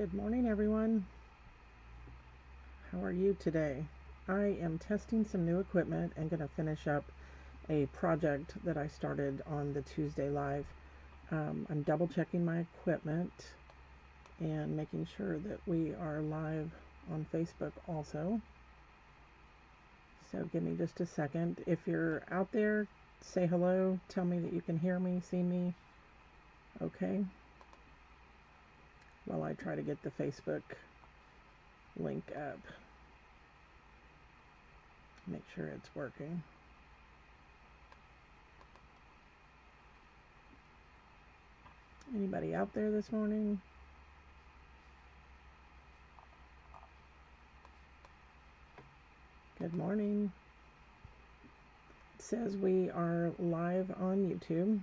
Good morning, everyone. How are you today? I am testing some new equipment and going to finish up a project that I started on the Tuesday Live. I'm double checking my equipment and making sure that we are live on Facebook also. So give me just a second. If you're out there, say hello. Tell me that you can hear me, see me. Okay. While I try to get the Facebook link up. Make sure it's working. Anybody out there this morning? Good morning. It says we are live on YouTube.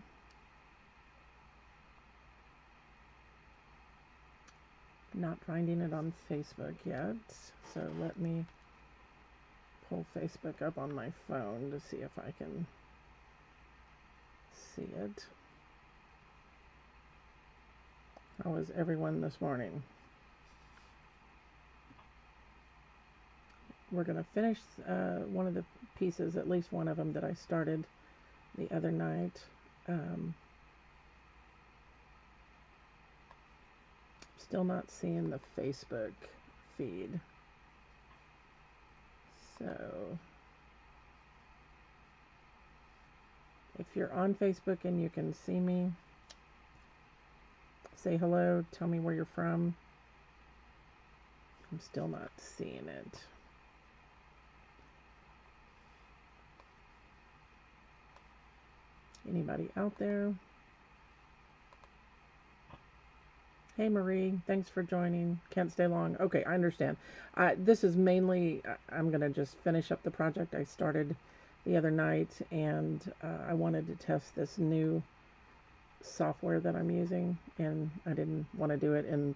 Not finding it on Facebook yet, so let me pull Facebook up on my phone to see if I can see it. How is everyone this morning? We're going to finish one of the pieces, at least one of them that I started the other night. Still not seeing the Facebook feed. So if you're on Facebook and you can see me, say hello, tell me where you're from. I'm still not seeing it. Anybody out there? Hey Marie, thanks for joining. Can't stay long. Okay, I understand. This is mainly, I'm going to just finish up the project I started the other night, and I wanted to test this new software that I'm using, and I didn't want to do it in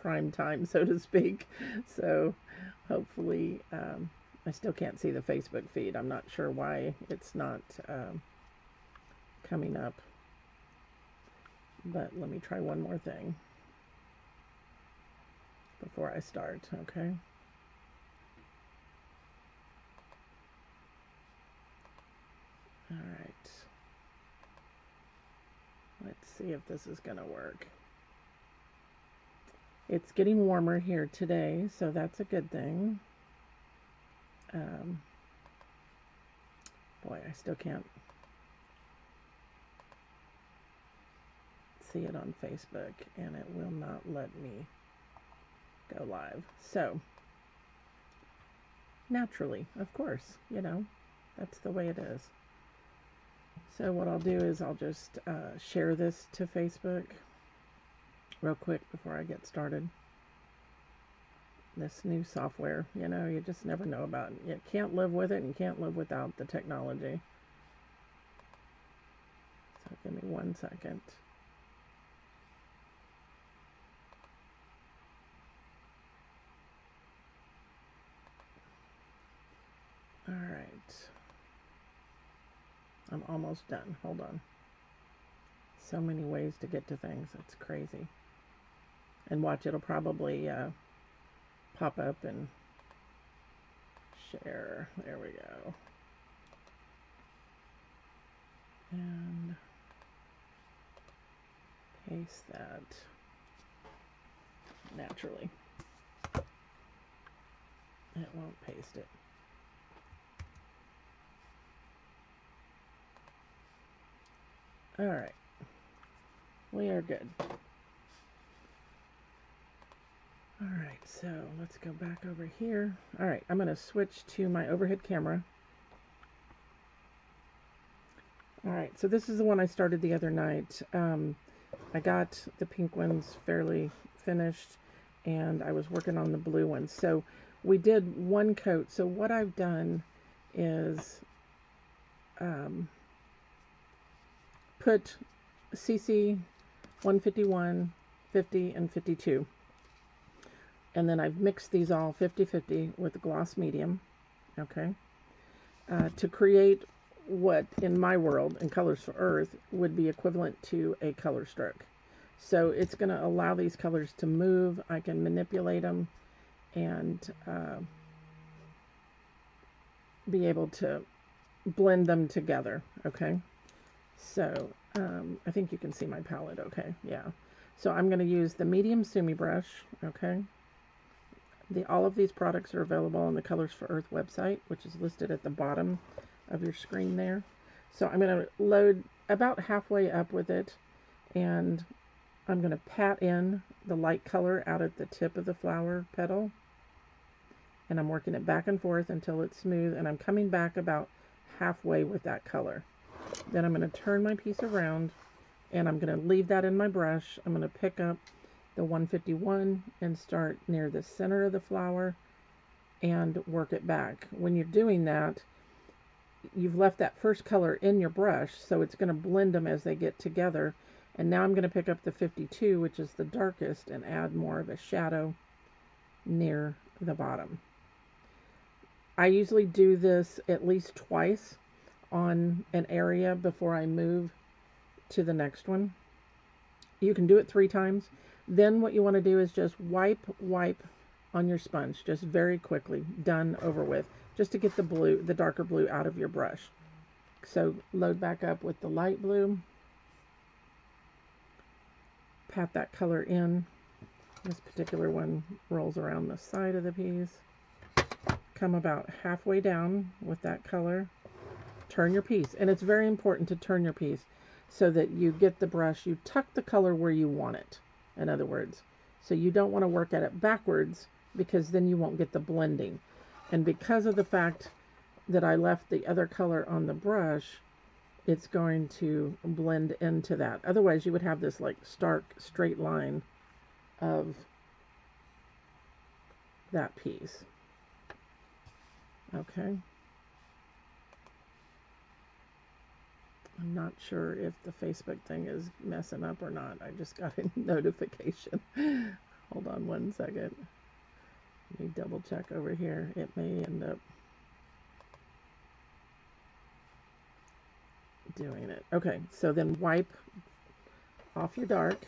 prime time, so to speak. So hopefully, I still can't see the Facebook feed. I'm not sure why it's not coming up, but let me try one more thing before I start, okay? All right. Let's see if this is gonna work. It's getting warmer here today, so that's a good thing. Boy, I still can't see it on Facebook, and it will not let me go live. So naturally, of course, you know, that's the way it is. So what I'll do is I'll just share this to Facebook real quick before I get started. This new software, you know, you just never know about it. You can't live with it and can't live without the technology. So give me one second. All right, I'm almost done. Hold on. So many ways to get to things. It's crazy. And watch, it'll probably pop up and share. There we go. And paste that naturally. It won't paste it. All right, we are good. All right, so let's go back over here. All right, I'm going to switch to my overhead camera. All right, so this is the one I started the other night. I got the pink ones fairly finished, and I was working on the blue ones. So we did one coat. So what I've done is... put CC 151, 50, and 52. And then I've mixed these all 50-50 with gloss medium, okay, to create what in my world, in Colors for Earth, would be equivalent to a color stroke. So it's going to allow these colors to move. I can manipulate them and be able to blend them together. Okay. So I think you can see my palette. Okay. Yeah. So I'm going to use the medium Sumi brush. Okay. All of these products are available on the Colors for Earth website, which is listed at the bottom of your screen there. So I'm going to load about halfway up with it, and I'm going to pat in the light color out at the tip of the flower petal, and I'm working it back and forth until it's smooth, and I'm coming back about halfway with that color. Then I'm going to turn my piece around, and I'm going to leave that in my brush. I'm going to pick up the 151 and start near the center of the flower and work it back. When you're doing that, you've left that first color in your brush, so it's going to blend them as they get together. And now I'm going to pick up the 52, which is the darkest, and add more of a shadow near the bottom. I usually do this at least twice on an area before I move to the next one. You can do it 3 times. Then what you want to do is just wipe on your sponge, just very quickly, done, over with, just to get the blue, the darker blue, out of your brush. So load back up with the light blue, pat that color in. This particular one rolls around the side of the piece. Come about halfway down with that color, turn your piece, and it's very important to turn your piece so that you get the brush, you tuck the color where you want it, in other words. So you don't want to work at it backwards, because then you won't get the blending. And because of the fact that I left the other color on the brush, it's going to blend into that. Otherwise you would have this like stark straight line of that piece. Okay. I'm not sure if the Facebook thing is messing up or not. I just got a notification. Hold on one second. Let me double check over here. It may end up doing it. Okay, so then wipe off your dark.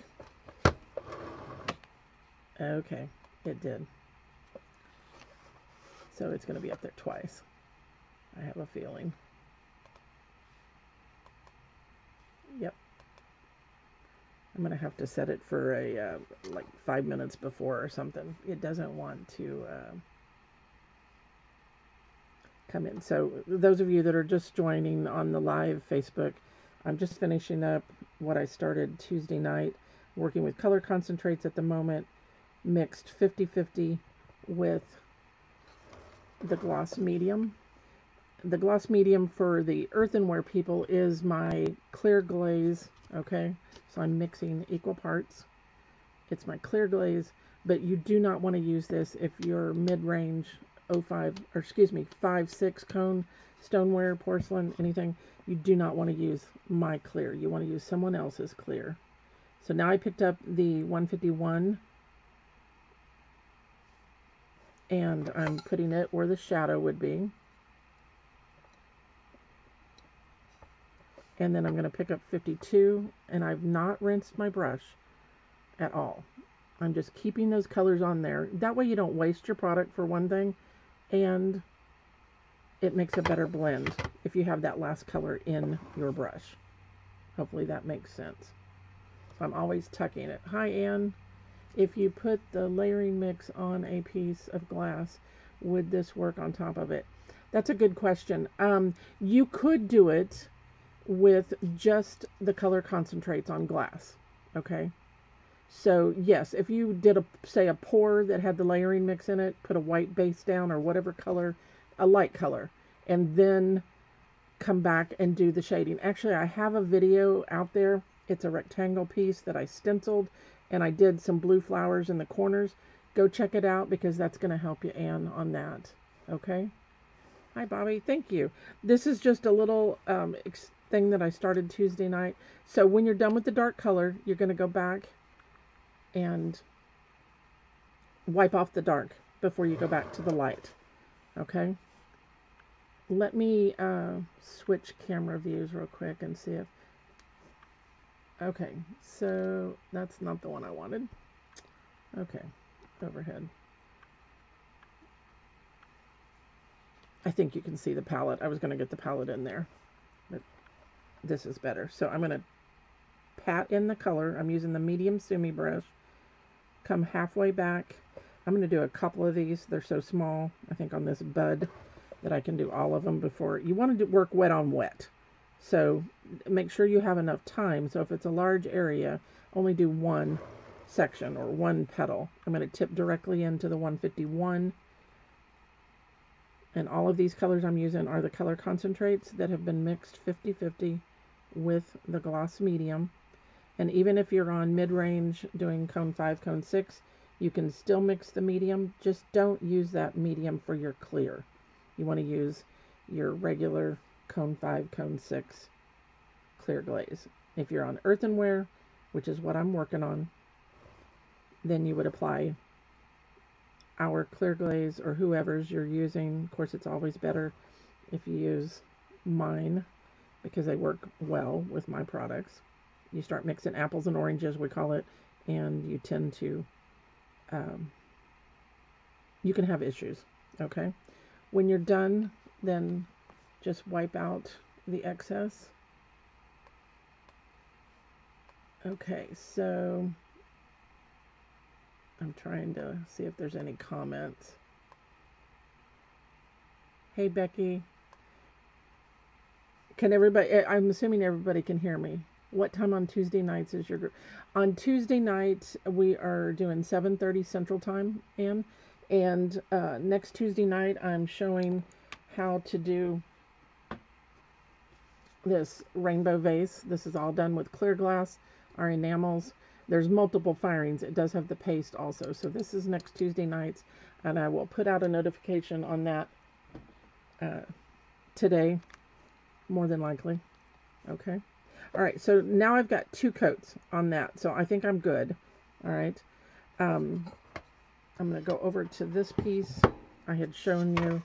Okay, it did. So it's going to be up there twice, I have a feeling. Yep. I'm going to have to set it for a like 5 minutes before or something. It doesn't want to come in. So those of you that are just joining on the live Facebook, I'm just finishing up what I started Tuesday night, working with color concentrates at the moment, mixed 50-50 with the gloss medium. The gloss medium for the earthenware people is my clear glaze. Okay, so I'm mixing equal parts. It's my clear glaze, but you do not want to use this if you're mid-range 05, or excuse me, 5/6 cone stoneware, porcelain, anything. You do not want to use my clear. You want to use someone else's clear. So now I picked up the 151, and I'm putting it where the shadow would be. And then I'm going to pick up 52, and I've not rinsed my brush at all. I'm just keeping those colors on there. That way you don't waste your product, for one thing, and it makes a better blend if you have that last color in your brush. Hopefully that makes sense. So I'm always tucking it. Hi, Ann. If you put the layering mix on a piece of glass, would this work on top of it? That's a good question. You could do it with just the color concentrates on glass. Okay, so yes, if you did a, say, a pour that had the layering mix in it, put a white base down or whatever color, a light color, and then come back and do the shading. Actually, I have a video out there. It's a rectangle piece that I stenciled, and I did some blue flowers in the corners. Go check it out, because that's going to help you, Anne, on that. Okay. Hi, Bobby. Thank you. This is just a little thing that I started Tuesday night. So when you're done with the dark color, you're going to go back and wipe off the dark before you go back to the light. Okay. Let me switch camera views real quick and see if Okay, so that's not the one I wanted. Okay, overhead. I think you can see the palette. I was going to get the palette in there, but this is better. So I'm going to pat in the color. I'm using the medium Sumi brush. Come halfway back. I'm going to do a couple of these. They're so small, I think, on this bud that I can do all of them before. You want to work wet on wet. So make sure you have enough time. So if it's a large area, only do one section or one petal. I'm going to tip directly into the 151. And all of these colors I'm using are the color concentrates that have been mixed 50-50 with the gloss medium. And even if you're on mid-range doing cone 5, cone 6, you can still mix the medium. Just don't use that medium for your clear. You want to use your regular cone 5, cone 6 clear glaze. If you're on earthenware, which is what I'm working on, then you would apply our clear glaze or whoever's you're using. Of course, it's always better if you use mine because they work well with my products. You start mixing apples and oranges, we call it, and you tend to, you can have issues, okay? When you're done, then just wipe out the excess. Okay, so I'm trying to see if there's any comments. Hey, Becky. Can everybody, I'm assuming everybody can hear me. What time on Tuesday nights is your group? On Tuesday night, we are doing 7:30 Central Time, Ann. And next Tuesday night, I'm showing how to do this rainbow vase. This is all done with clear glass, our enamels. There's multiple firings. It does have the paste also. So this is next Tuesday nights, and I will put out a notification on that today, more than likely. Okay. All right. So now I've got two coats on that. So I think I'm good. All right. I'm going to go over to this piece. I had shown you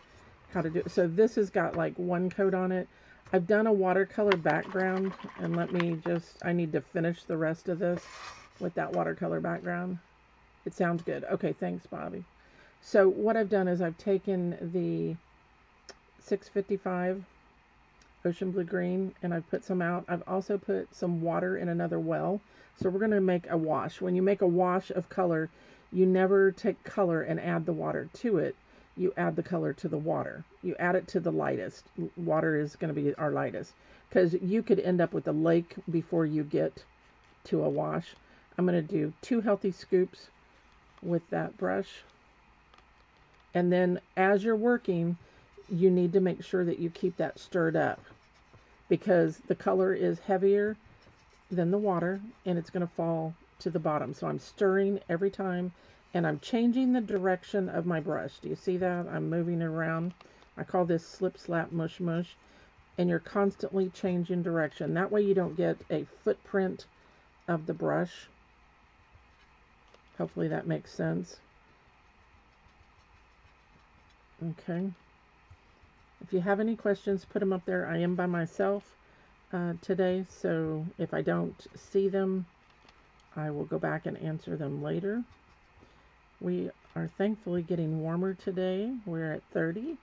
how to do it. So this has got like one coat on it. I've done a watercolor background, and let me just, I need to finish the rest of this with that watercolor background. It sounds good. Okay, thanks, Bobby. So what I've done is I've taken the 655 Ocean Blue Green, and I've put some out. I've also put some water in another well. So we're going to make a wash. When you make a wash of color, you never take color and add the water to it. You add the color to the water. You add it to the lightest. Water is going to be our lightest because you could end up with a lake before you get to a wash. I'm going to do 2 healthy scoops with that brush. And then as you're working, you need to make sure that you keep that stirred up because the color is heavier than the water and it's going to fall to the bottom. So I'm stirring every time. And I'm changing the direction of my brush. Do you see that? I'm moving it around. I call this slip, slap, mush, mush. And you're constantly changing direction. That way you don't get a footprint of the brush. Hopefully that makes sense. Okay. If you have any questions, put them up there. I am by myself today. So if I don't see them, I will go back and answer them later. We are thankfully getting warmer today. We're at 30.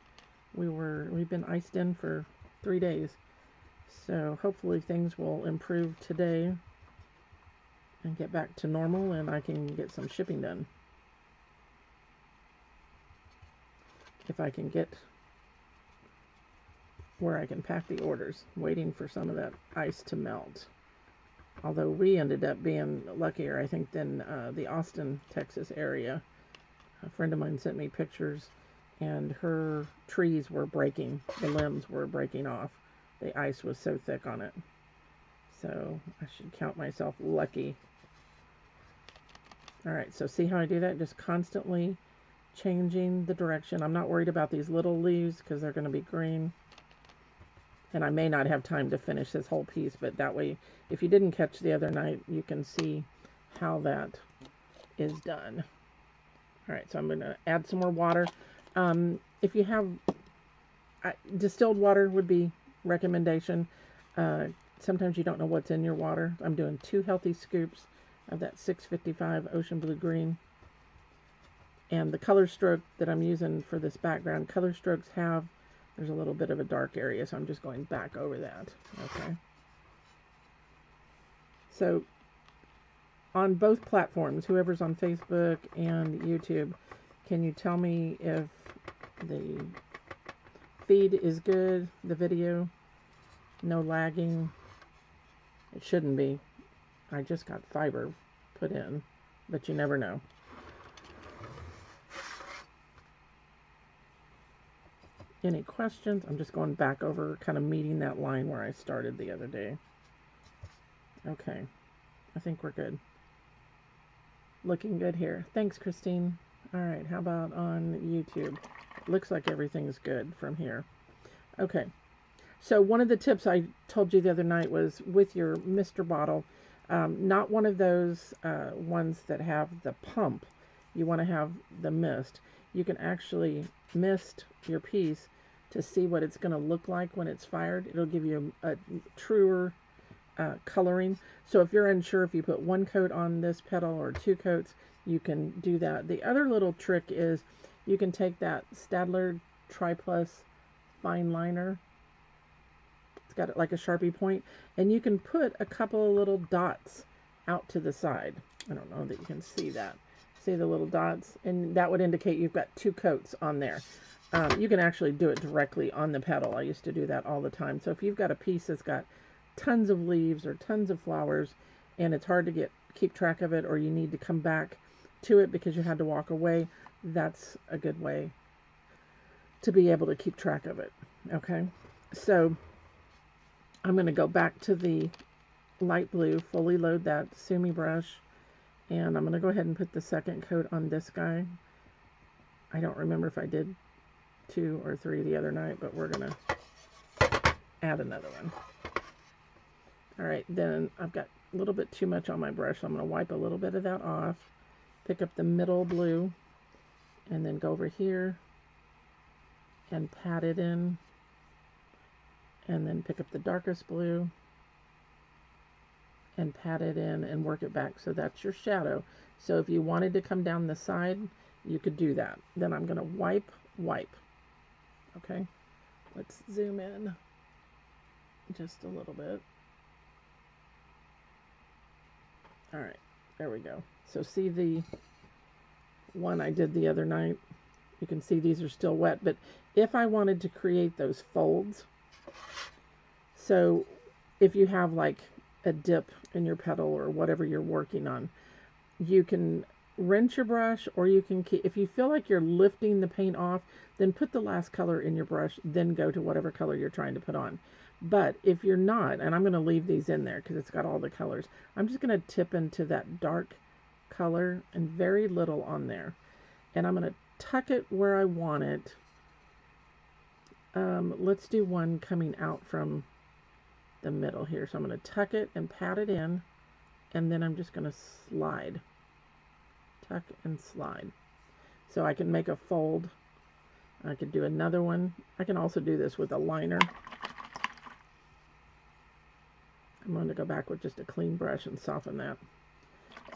We've been iced in for 3 days. So hopefully things will improve today and get back to normal and I can get some shipping done. If I can get where I can pack the orders, waiting for some of that ice to melt. Although we ended up being luckier, I think, than the Austin, Texas area. A friend of mine sent me pictures, and her trees were breaking. The limbs were breaking off. The ice was so thick on it. So I should count myself lucky. All right, so see how I do that? Just constantly changing the direction. I'm not worried about these little leaves because they're going to be green. And I may not have time to finish this whole piece, but that way, if you didn't catch the other night, you can see how that is done. All right, so I'm going to add some more water. If you have distilled water would be recommendation. sometimes you don't know what's in your water. I'm doing 2 healthy scoops of that 655 Ocean Blue Green. And the color stroke that I'm using for this background, color strokes have, there's a little bit of a dark area, so I'm just going back over that. Okay. So on both platforms, whoever's on Facebook and YouTube, can you tell me if the feed is good, the video, no lagging? It shouldn't be. I just got fiber put in, but you never know. Any questions? I'm just going back over, kind of meeting that line where I started the other day. Okay, I think we're good. Looking good here. Thanks, Christine. All right, how about on YouTube? Looks like everything's good from here. Okay, so one of the tips I told you the other night was with your Mr. Bottle, not one of those ones that have the pump. You want to have the mist. You can actually mist your piece to see what it's going to look like when it's fired. It'll give you a truer coloring. So if you're unsure if you put 1 coat on this petal or 2 coats, you can do that. The other little trick is you can take that Stadtler Triplus Fineliner. It's got it like a Sharpie point, and you can put a couple of little dots out to the side. I don't know that you can see that. See the little dots, and that would indicate you've got 2 coats on there. You can actually do it directly on the petal. I used to do that all the time. So if you've got a piece that's got tons of leaves or tons of flowers and it's hard to keep track of it, or you need to come back to it because you had to walk away, that's a good way to be able to keep track of it. Okay, so I'm going to go back to the light blue, fully load that Sumi brush. And I'm going to go ahead and put the 2nd coat on this guy. I don't remember if I did 2 or 3 the other night, but we're going to add another one. All right, then I've got a little bit too much on my brush, so I'm going to wipe a little bit of that off, pick up the middle blue, and then go over here and pat it in, and then pick up the darkest blue and pat it in and work it back. So that's your shadow. So if you wanted to come down the side, you could do that. Then I'm going to wipe. Okay, let's zoom in just a little bit. All right, there we go. So see the one I did the other night? You can see these are still wet, but if I wanted to create those folds, so if you have like a dip in your petal or whatever you're working on, you can rinse your brush, or you can keep, if you feel like you're lifting the paint off, then put the last color in your brush, then go to whatever color you're trying to put on. But if you're not, and I'm going to leave these in there because it's got all the colors, I'm just going to tip into that dark color and very little on there, and I'm going to tuck it where I want it. Let's do one coming out from the middle here. So I'm going to tuck it and pat it in, and then I'm just going to slide, tuck and slide, so I can make a fold. I could do another one. I can also do this with a liner. I'm going to go back with just a clean brush and soften that.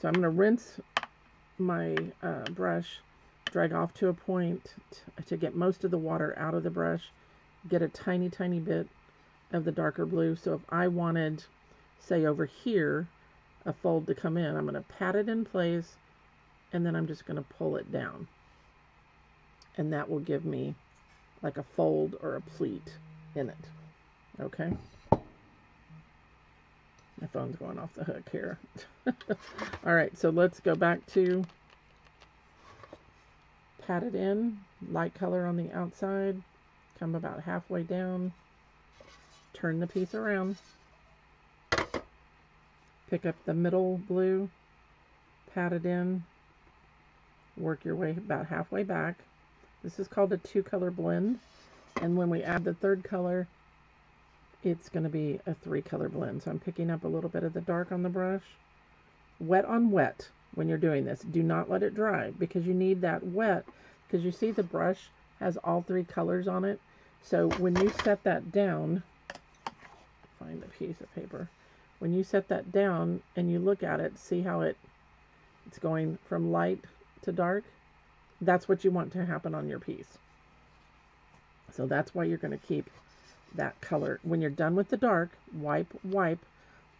So I'm going to rinse my brush, drag off to a point to get most of the water out of the brush, get a tiny bit of the darker blue. So if I wanted, say over here, a fold to come in, I'm going to pat it in place, and then I'm just going to pull it down, and that will give me like a fold or a pleat in it. Okay, my phone's going off the hook here. All right, so let's go back to pat it in, light color on the outside, come about halfway down, turn the piece around, pick up the middle blue, pat it in, work your way about halfway back. This is called a 2-color blend, and when we add the 3rd color, it's going to be a 3-color blend. So I'm picking up a little bit of the dark on the brush. Wet on wet when you're doing this. Do not let it dry, because you need that wet, because you see the brush has all 3 colors on it. So when you set that down, find the piece of paper. When you set that down and you look at it, see how it's going from light to dark? That's what you want to happen on your piece. So that's why you're going to keep that color. When you're done with the dark, wipe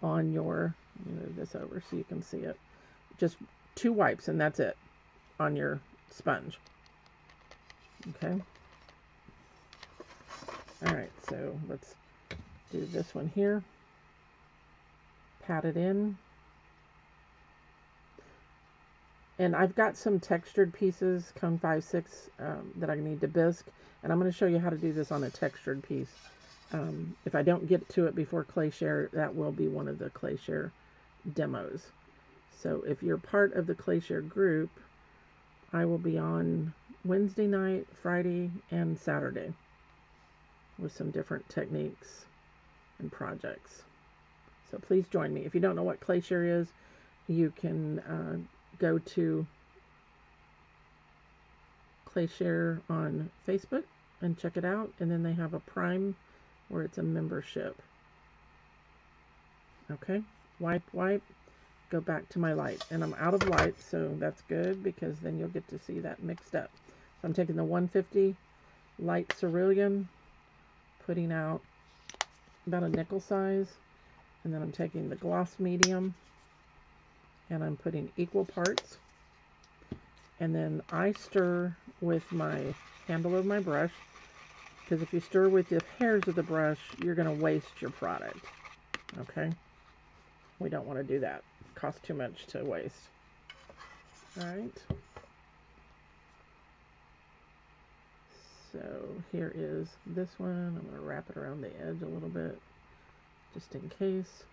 on your, let me move this over so you can see it. Just 2 wipes and that's it on your sponge. Okay. All right, so let's do this one here. Pat it in. And I've got some textured pieces, cone 5/6, that I need to bisque. And I'm going to show you how to do this on a textured piece. If I don't get to it before ClayShare, that will be one of the ClayShare demos. So if you're part of the ClayShare group, I will be on Wednesday night, Friday, and Saturday with some different techniques and projects. So please join me. If you don't know what ClayShare is, you can... go to ClayShare on Facebook and check it out, and then they have a Prime where it's a membership. Okay, wipe, go back to my light, and I'm out of light, so that's good because then you'll get to see that mixed up. So I'm taking the 150 light cerulean, putting out about a nickel size, and then I'm taking the gloss medium, and I'm putting equal parts, and then I stir with my handle of my brush, because if you stir with the hairs of the brush, you're going to waste your product. Okay, we don't want to do that. It costs too much to waste. All right, so here is this one. I'm going to wrap it around the edge a little bit just in case.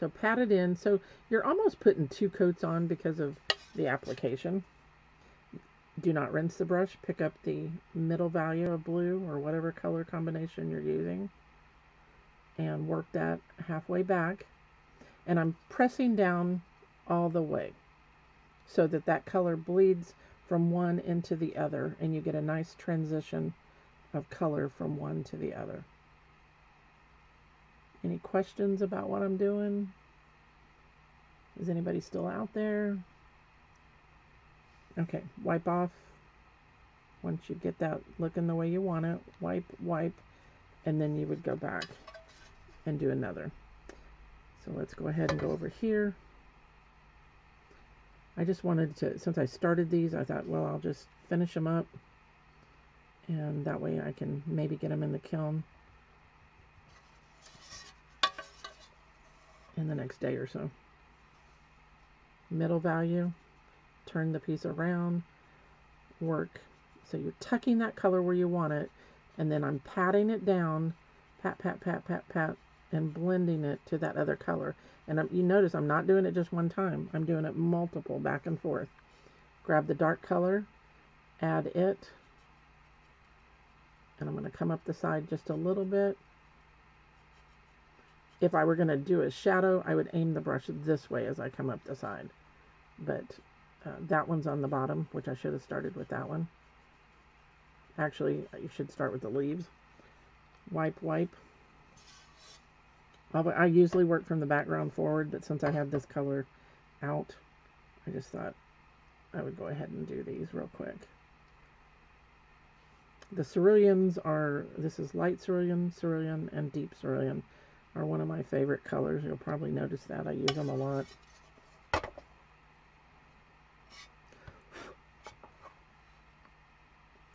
So pat it in. So you're almost putting 2 coats on because of the application. Do not rinse the brush. Pick up the middle value of blue or whatever color combination you're using and work that halfway back. And I'm pressing down all the way so that that color bleeds from one into the other and you get a nice transition of color from one to the other. Any questions about what I'm doing? Is anybody still out there? Okay, wipe off. Once you get that looking the way you want it, wipe, and then you would go back and do another. So let's go ahead and go over here. I just wanted to, since I started these, I thought, well, I'll just finish them up, and that way I can maybe get them in the kiln in the next day or so. Middle value, turn the piece around, work. So you're tucking that color where you want it, and then I'm patting it down, pat, and blending it to that other color. And you notice I'm not doing it just one time. I'm doing it multiple, back and forth. Grab the dark color, add it, and I'm going to come up the side just a little bit. If I were going to do a shadow, I would aim the brush this way as I come up the side. But that one's on the bottom, which I should have started with that one. Actually, you should start with the leaves. Wipe. I usually work from the background forward, but since I have this color out, I just thought I would go ahead and do these real quick. The ceruleans are, this is light cerulean, and deep cerulean. Are one of my favorite colors. You'll probably notice that I use them a lot.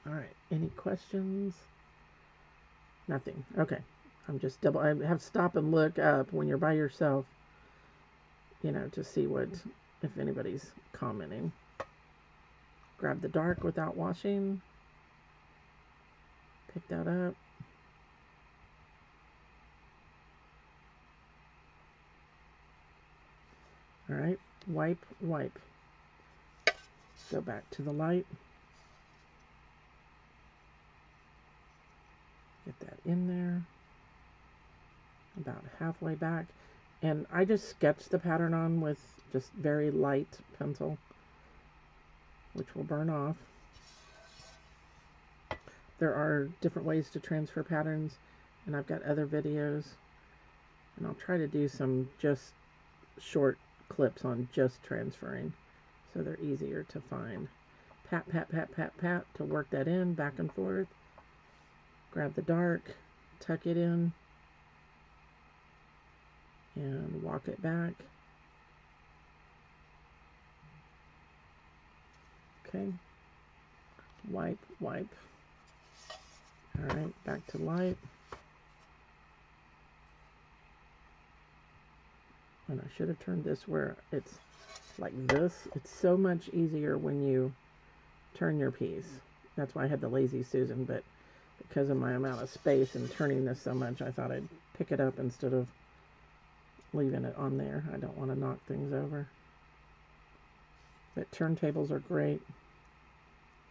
All right, any questions? Nothing. Okay, I have to stop and look up when you're by yourself, you know, to see if anybody's commenting. Grab the dark without washing. Pick that up. All right, wipe. Go back to the light. Get that in there. About halfway back. And I just sketched the pattern on with just very light pencil, which will burn off. There are different ways to transfer patterns, and I've got other videos And I'll try to do some just short clips on just transferring, so they're easier to find. Pat, pat, pat, pat, pat to work that in, back and forth. Grab the dark, tuck it in, and walk it back. Okay. Wipe, wipe. All right, back to light. And I should have turned this where it's like this. It's so much easier when you turn your piece. That's why I had the Lazy Susan, but because of my amount of space and turning this so much, I thought I'd pick it up instead of leaving it on there. I don't want to knock things over. But turntables are great.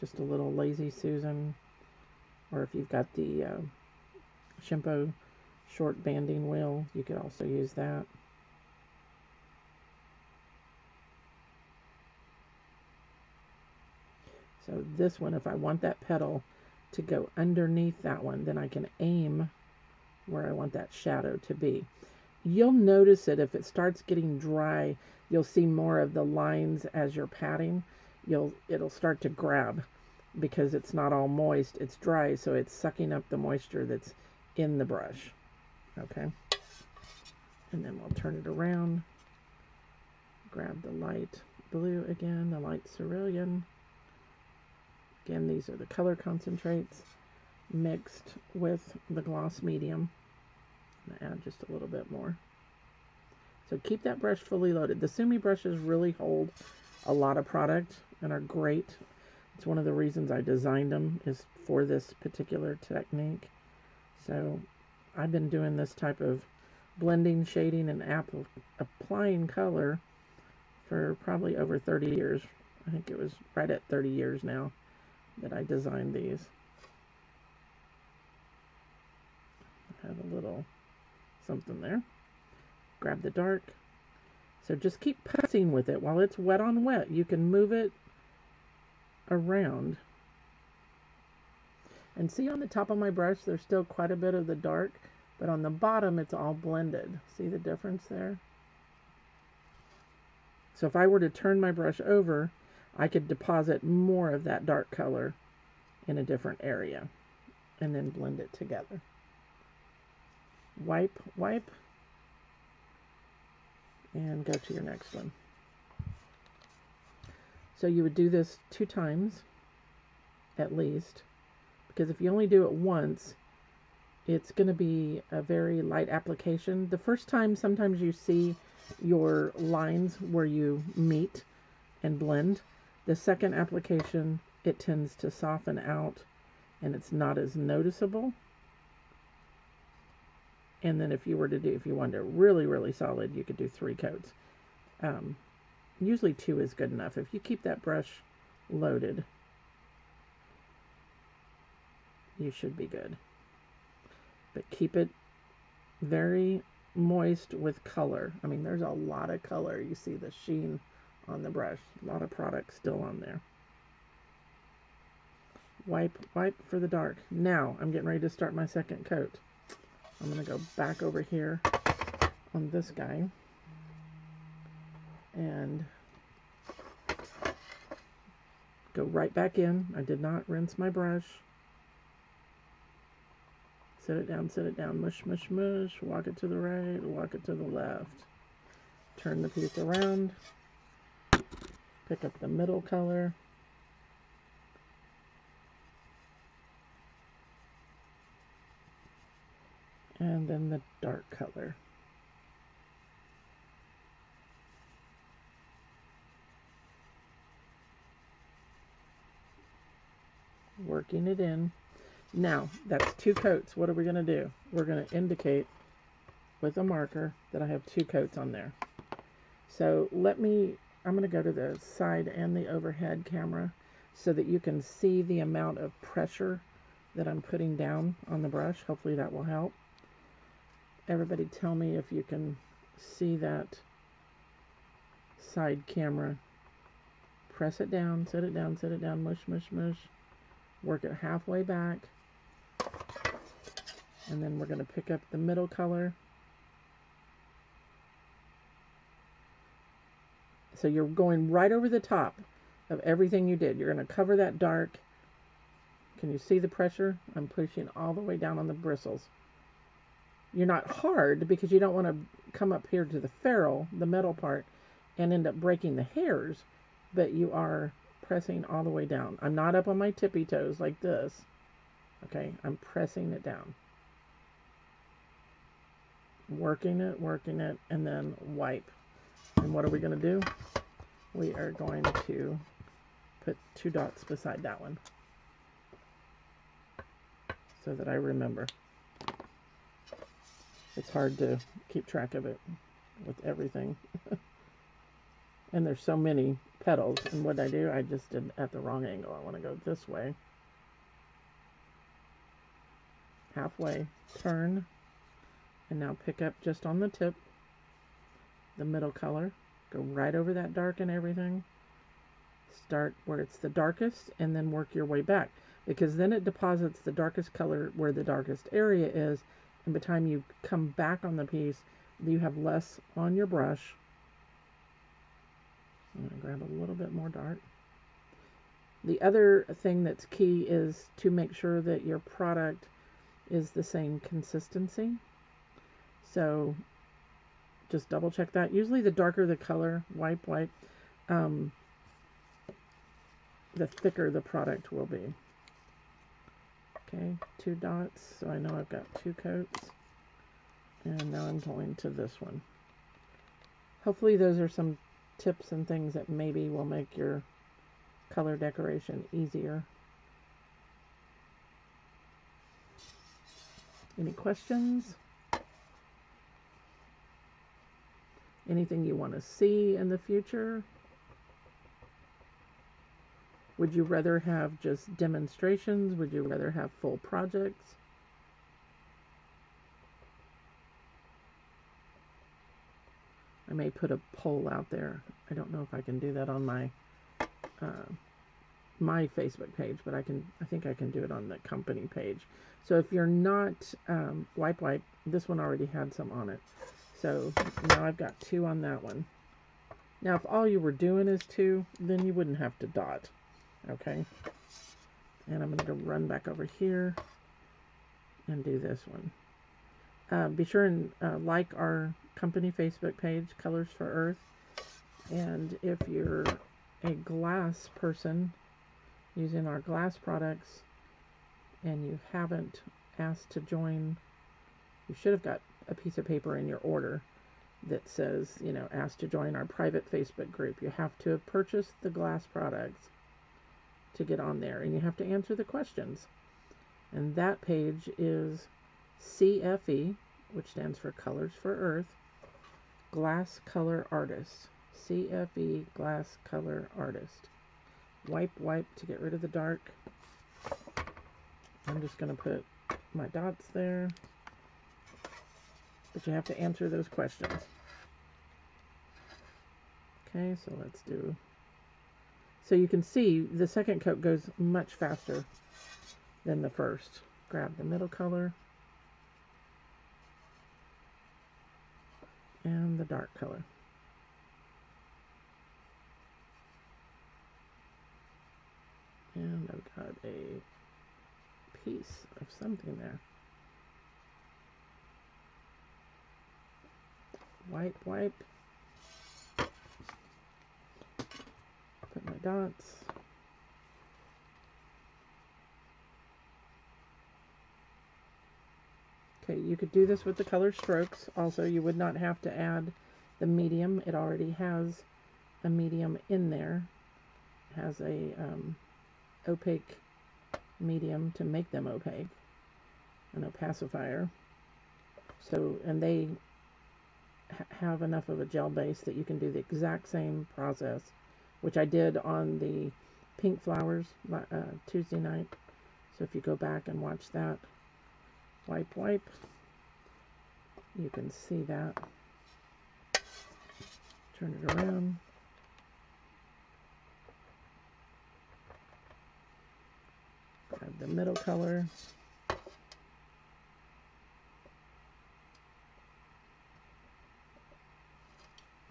Just a little Lazy Susan, or if you've got the Shimpo short banding wheel, you could also use that. So this one, if I want that petal to go underneath that one, then I can aim where I want that shadow to be. You'll notice it if it starts getting dry, you'll see more of the lines as you're patting. It'll start to grab because it's not all moist, it's dry, so it's sucking up the moisture that's in the brush. Okay, and then we'll turn it around, grab the light blue again, the light cerulean. Again, these are the color concentrates mixed with the gloss medium. I'm going to add just a little bit more. So keep that brush fully loaded. The Sumi brushes really hold a lot of product and are great. It's one of the reasons I designed them, is for this particular technique. So I've been doing this type of blending, shading, and applying color for probably over 30 years. I think it was right at 30 years now that I designed these. I have a little something there. Grab the dark. So just keep putzing with it while it's wet on wet. You can move it around. And see, on the top of my brush, there's still quite a bit of the dark, but on the bottom, it's all blended. See the difference there? So if I were to turn my brush over, I could deposit more of that dark color in a different area and then blend it together. Wipe, wipe, and go to your next one. So you would do this 2 times at least, because if you only do it once, it's going to be a very light application. The first time, sometimes you see your lines where you meet and blend. The second application, it tends to soften out and it's not as noticeable. And then if you wanted it really, really solid, you could do 3 coats. Usually 2 is good enough if you keep that brush loaded. You should be good. But keep it very moist with color. I mean, there's a lot of color. You see the sheen on the brush, a lot of product still on there. Wipe, wipe for the dark. Now I'm getting ready to start my 2nd coat. I'm going to go back over here on this guy and go right back in. I did not rinse my brush. Set it down, mush, mush, mush, walk it to the right, walk it to the left. Turn the piece around. Pick up the middle color. And then the dark color. Working it in. Now, that's 2 coats. What are we going to do? We're going to indicate with a marker that I have 2 coats on there. So I'm going to go to the side and the overhead camera so that you can see the amount of pressure that I'm putting down on the brush. Hopefully that will help. Everybody tell me if you can see that side camera. Press it down, set it down, set it down, mush, mush, mush. Work it halfway back. And then we're going to pick up the middle color So you're going right over the top of everything you did. You're going to cover that dark. Can you see the pressure? I'm pushing all the way down on the bristles. You're not hard because you don't want to come up here to the ferrule, the metal part, and end up breaking the hairs, but you are pressing all the way down. I'm not up on my tippy toes like this. Okay, I'm pressing it down. Working it, and then wipe. And what are we going to do? We are going to put two dots beside that one so that I remember. It's hard to keep track of it with everything. And there's so many petals. And what I do, I just did at the wrong angle. I want to go this way. Halfway, turn, and now pick up just on the tip, the middle color, go right over that dark and everything. Start where it's the darkest and then work your way back, because then it deposits the darkest color where the darkest area is, and by the time you come back on the piece, you have less on your brush. I'm going to grab a little bit more dark. The other thing that's key is to make sure that your product is the same consistency. So just double check that. Usually the darker the color, wipe, the thicker the product will be. Okay, two dots, so I know I've got two coats. And now I'm going to this one. Hopefully those are some tips and things that maybe will make your color decoration easier. Any questions? Anything you want to see in the future? Would you rather have just demonstrations? Would you rather have full projects? I may put a poll out there. I don't know if I can do that on my my Facebook page, but I think I can do it on the company page. So if you're not wipe, this one already had some on it. So now I've got two on that one. Now if all you were doing is two, then you wouldn't have to dot. Okay. And I'm going to run back over here and do this one. Be sure and like our company Facebook page, Colors for Earth. And if you're a glass person using our glass products and you haven't asked to join, you should have got a piece of paper in your order that says, you know, ask to join our private Facebook group. You have to have purchased the glass products to get on there, and you have to answer the questions. And that page is CFE, which stands for Colors for Earth, Glass Color Artist. CFE, Glass Color Artist. Wipe to get rid of the dark. I'm just going to put my dots there. But you have to answer those questions. Okay, so let's do. So you can see the second coat goes much faster than the first. Grab the middle color and the dark color. And I've got a piece of something there. Wipe. Put my dots. Okay, you could do this with the color strokes. Also, you would not have to add the medium. It already has a medium in there. It has a opaque medium to make them opaque, an opacifier. So, and they have enough of a gel base that you can do the exact same process, which I did on the pink flowers Tuesday night. So if you go back and watch that, wipe, you can see that. Turn it around. Grab the middle color.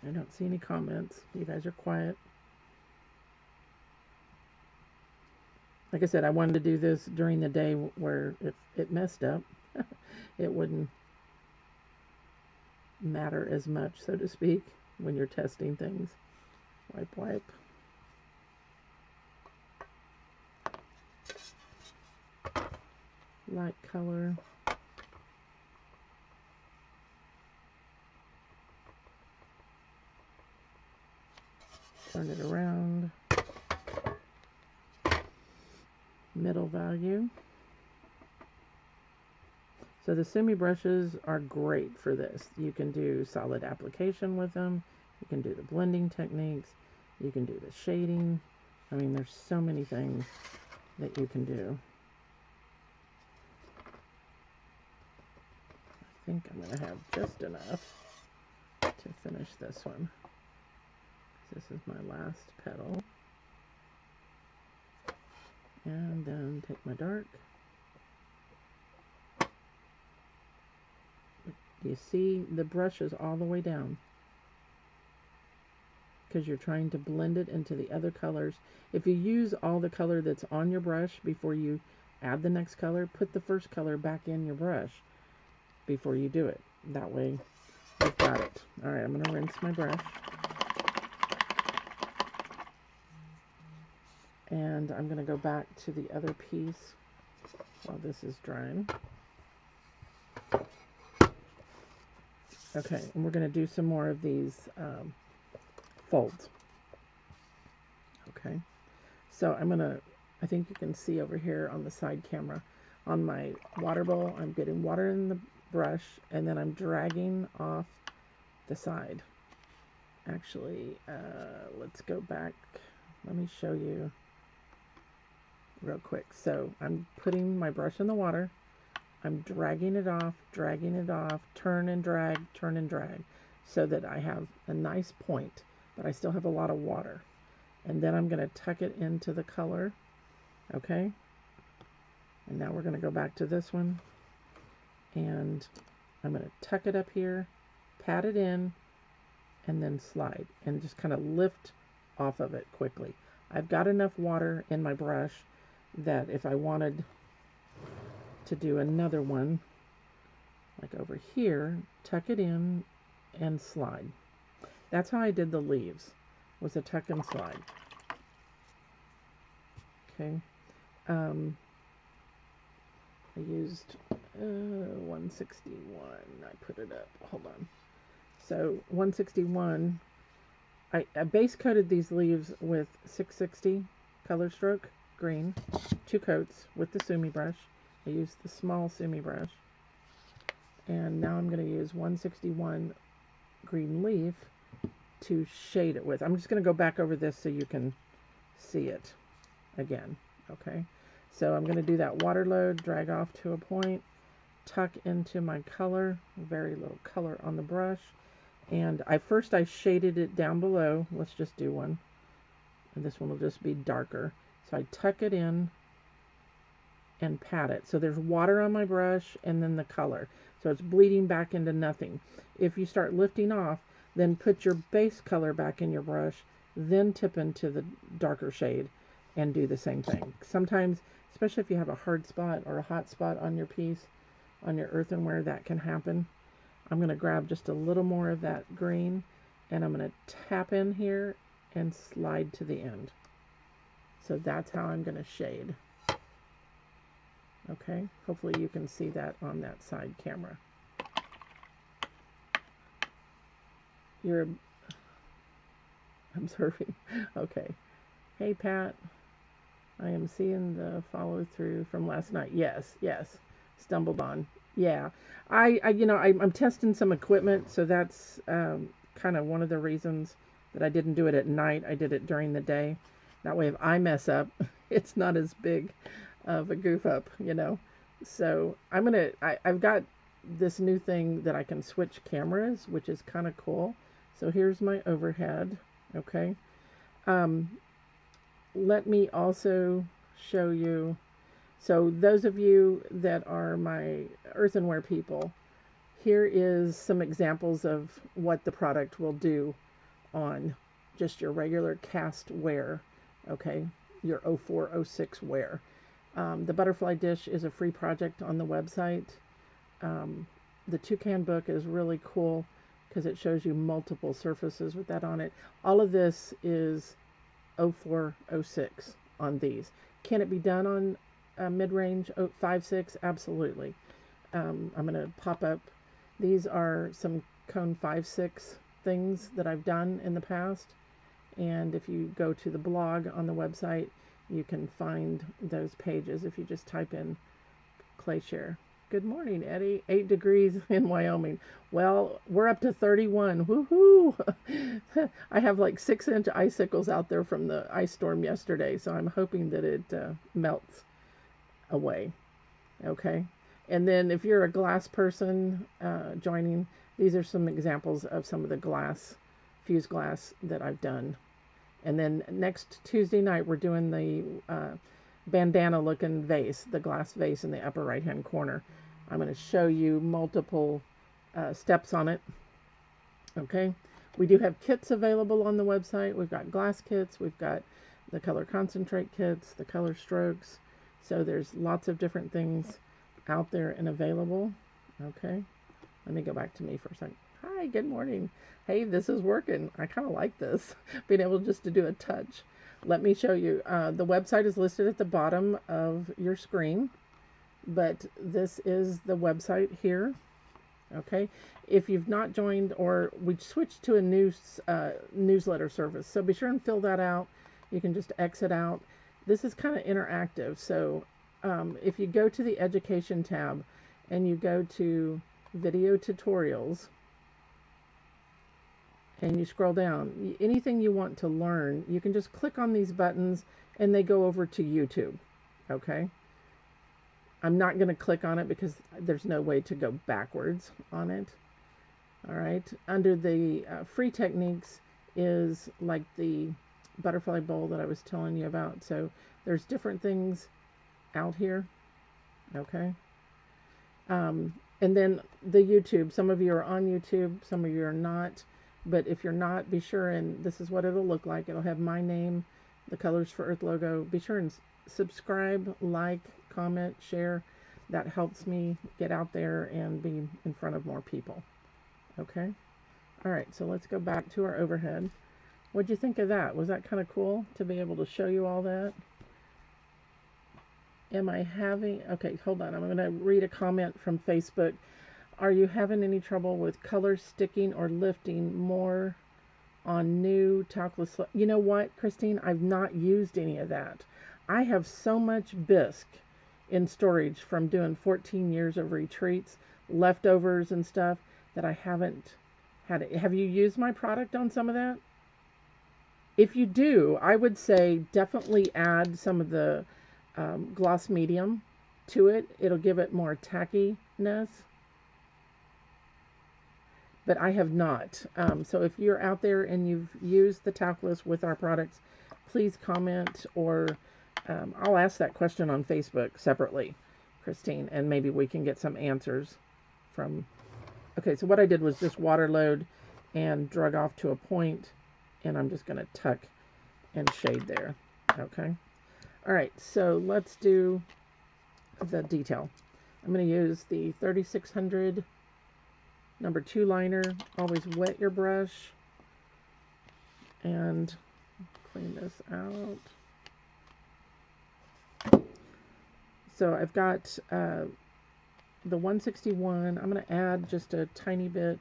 I don't see any comments. You guys are quiet. Like I said, I wanted to do this during the day where if it messed up, it wouldn't matter as much, so to speak, when you're testing things. Wipe, wipe. Light color. Turn it around. Middle value. So the semi brushes are great for this. You can do solid application with them. You can do the blending techniques. You can do the shading. I mean, there's so many things that you can do. I think I'm going to have just enough to finish this one. This is my last petal. And then take my dark. You see the brushes all the way down because you're trying to blend it into the other colors. If you use all the color that's on your brush before you add the next color, put the first color back in your brush before you do it. That way you've got it. All right, I'm going to rinse my brush. And I'm going to go back to the other piece while this is drying. Okay, and we're going to do some more of these folds. Okay, so I'm going to, I think you can see over here on the side camera, on my water bowl, I'm getting water in the brush, and then I'm dragging off the side. Actually, let's go back. Let me show you real quick. So I'm putting my brush in the water. I'm dragging it off, turn and drag, so that I have a nice point, but I still have a lot of water. And then I'm going to tuck it into the color. Okay. And now we're going to go back to this one. And I'm going to tuck it up here, pat it in, and then slide. And just kind of lift off of it quickly. I've got enough water in my brush that if I wanted to do another one, like over here, tuck it in and slide. That's how I did the leaves, was a tuck and slide. Okay. I used 161. I put it up. Hold on. So 161. I base coated these leaves with 660 color stroke green, 2 coats with the sumi brush. I used the small sumi brush, and now I'm going to use 161 green leaf to shade it with. I'm just going to go back over this so you can see it again. Okay, so I'm going to do that water load, drag off to a point, tuck into my color, very little color on the brush. And I shaded it down below. Let's just do one. And this one will just be darker. So I tuck it in and pat it. So there's water on my brush and then the color. So it's bleeding back into nothing. If you start lifting off, then put your base color back in your brush, then tip into the darker shade and do the same thing. Sometimes, especially if you have a hard spot or a hot spot on your piece, on your earthenware, that can happen. I'm going to grab just a little more of that green, and I'm going to tap in here and slide to the end. So that's how I'm going to shade. Okay, hopefully you can see that on that side camera. You're observing. Okay. Hey, Pat. I am seeing the follow-through from last night. Yes, yes. Stumbled on. Yeah, I'm testing some equipment, so that's kind of one of the reasons that I didn't do it at night. I did it during the day. That way, if I mess up, it's not as big of a goof up, you know. So I've got this new thing that I can switch cameras, which is kind of cool. So here's my overhead. Okay. Let me also show you. So those of you that are my earthenware people, here is some examples of what the product will do on just your regular cast wear, okay, your 04, 06 wear. The butterfly dish is a free project on the website. The toucan book is really cool because it shows you multiple surfaces with that on it. All of this is 04, 06 on these. Can it be done on mid-range 5, 6? Absolutely. I'm going to pop up. These are some cone 5, 6 things that I've done in the past. And if you go to the blog on the website, you can find those pages if you just type in ClayShare. Good morning, Eddie. 8 degrees in Wyoming. Well, we're up to 31. Woohoo! I have like 6-inch icicles out there from the ice storm yesterday, so I'm hoping that it melts away. Okay. And then if you're a glass person joining, these are some examples of some of the glass, fused glass that I've done. And then next Tuesday night, we're doing the bandana-looking vase, the glass vase in the upper right-hand corner. I'm going to show you multiple steps on it. Okay, we do have kits available on the website. We've got glass kits, we've got the color concentrate kits, the color strokes. So there's lots of different things out there and available. Okay, let me go back to me for a second. Hi, good morning. Hey, this is working. I kind of like this, being able just to do a touch. Let me show you. The website is listed at the bottom of your screen, but this is the website here. Okay. If you've not joined, or we switched to a new newsletter service, so be sure and fill that out. You can just exit out. This is kind of interactive. So if you go to the education tab and you go to video tutorials, and you scroll down, anything you want to learn, you can just click on these buttons and they go over to YouTube. Okay. I'm not going to click on it because there's no way to go backwards on it. All right. Under the free techniques is like the butterfly bowl that I was telling you about. So there's different things out here. Okay. And then the YouTube, some of you are on YouTube, some of you are not. But if you're not, be sure, and this is what it'll look like. It'll have my name, the Colors for Earth logo. Be sure and subscribe, like, comment, share. That helps me get out there and be in front of more people. Okay? All right, so let's go back to our overhead. What'd you think of that? Was that kind of cool to be able to show you all that? Am I having... Okay, hold on. I'm going to read a comment from Facebook. Are you having any trouble with color sticking or lifting more on new talcless? You know what, Christine? I've not used any of that. I have so much bisque in storage from doing 14 years of retreats, leftovers and stuff, that I haven't had it. Have you used my product on some of that? If you do, I would say definitely add some of the gloss medium to it. It'll give it more tackiness. But I have not. So if you're out there and you've used the talcless with our products, please comment, or I'll ask that question on Facebook separately, Christine, and maybe we can get some answers from... Okay, so what I did was just water load and drug off to a point, and I'm just going to tuck and shade there, okay? All right, so let's do the detail. I'm going to use the 3600... number 2 liner. Always wet your brush and clean this out. So I've got the 161. I'm going to add just a tiny bit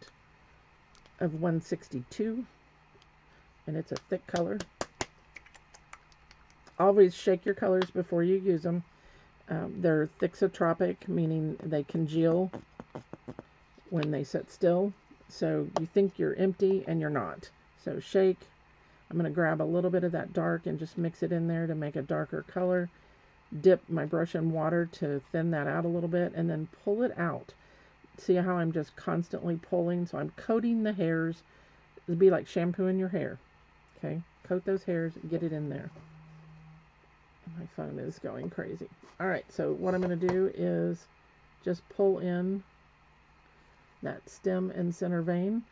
of 162, and it's a thick color. Always shake your colors before you use them. They're thixotropic, meaning they congeal when they sit still, so you think you're empty and you're not. So shake. I'm going to grab a little bit of that dark and just mix it in there to make a darker color. Dip my brush in water to thin that out a little bit, and then pull it out. See how I'm just constantly pulling? So I'm coating the hairs. It'd be like shampooing your hair. Okay, coat those hairs and get it in there. My phone is going crazy. All right, so what I'm going to do is just pull in that stem and center vein.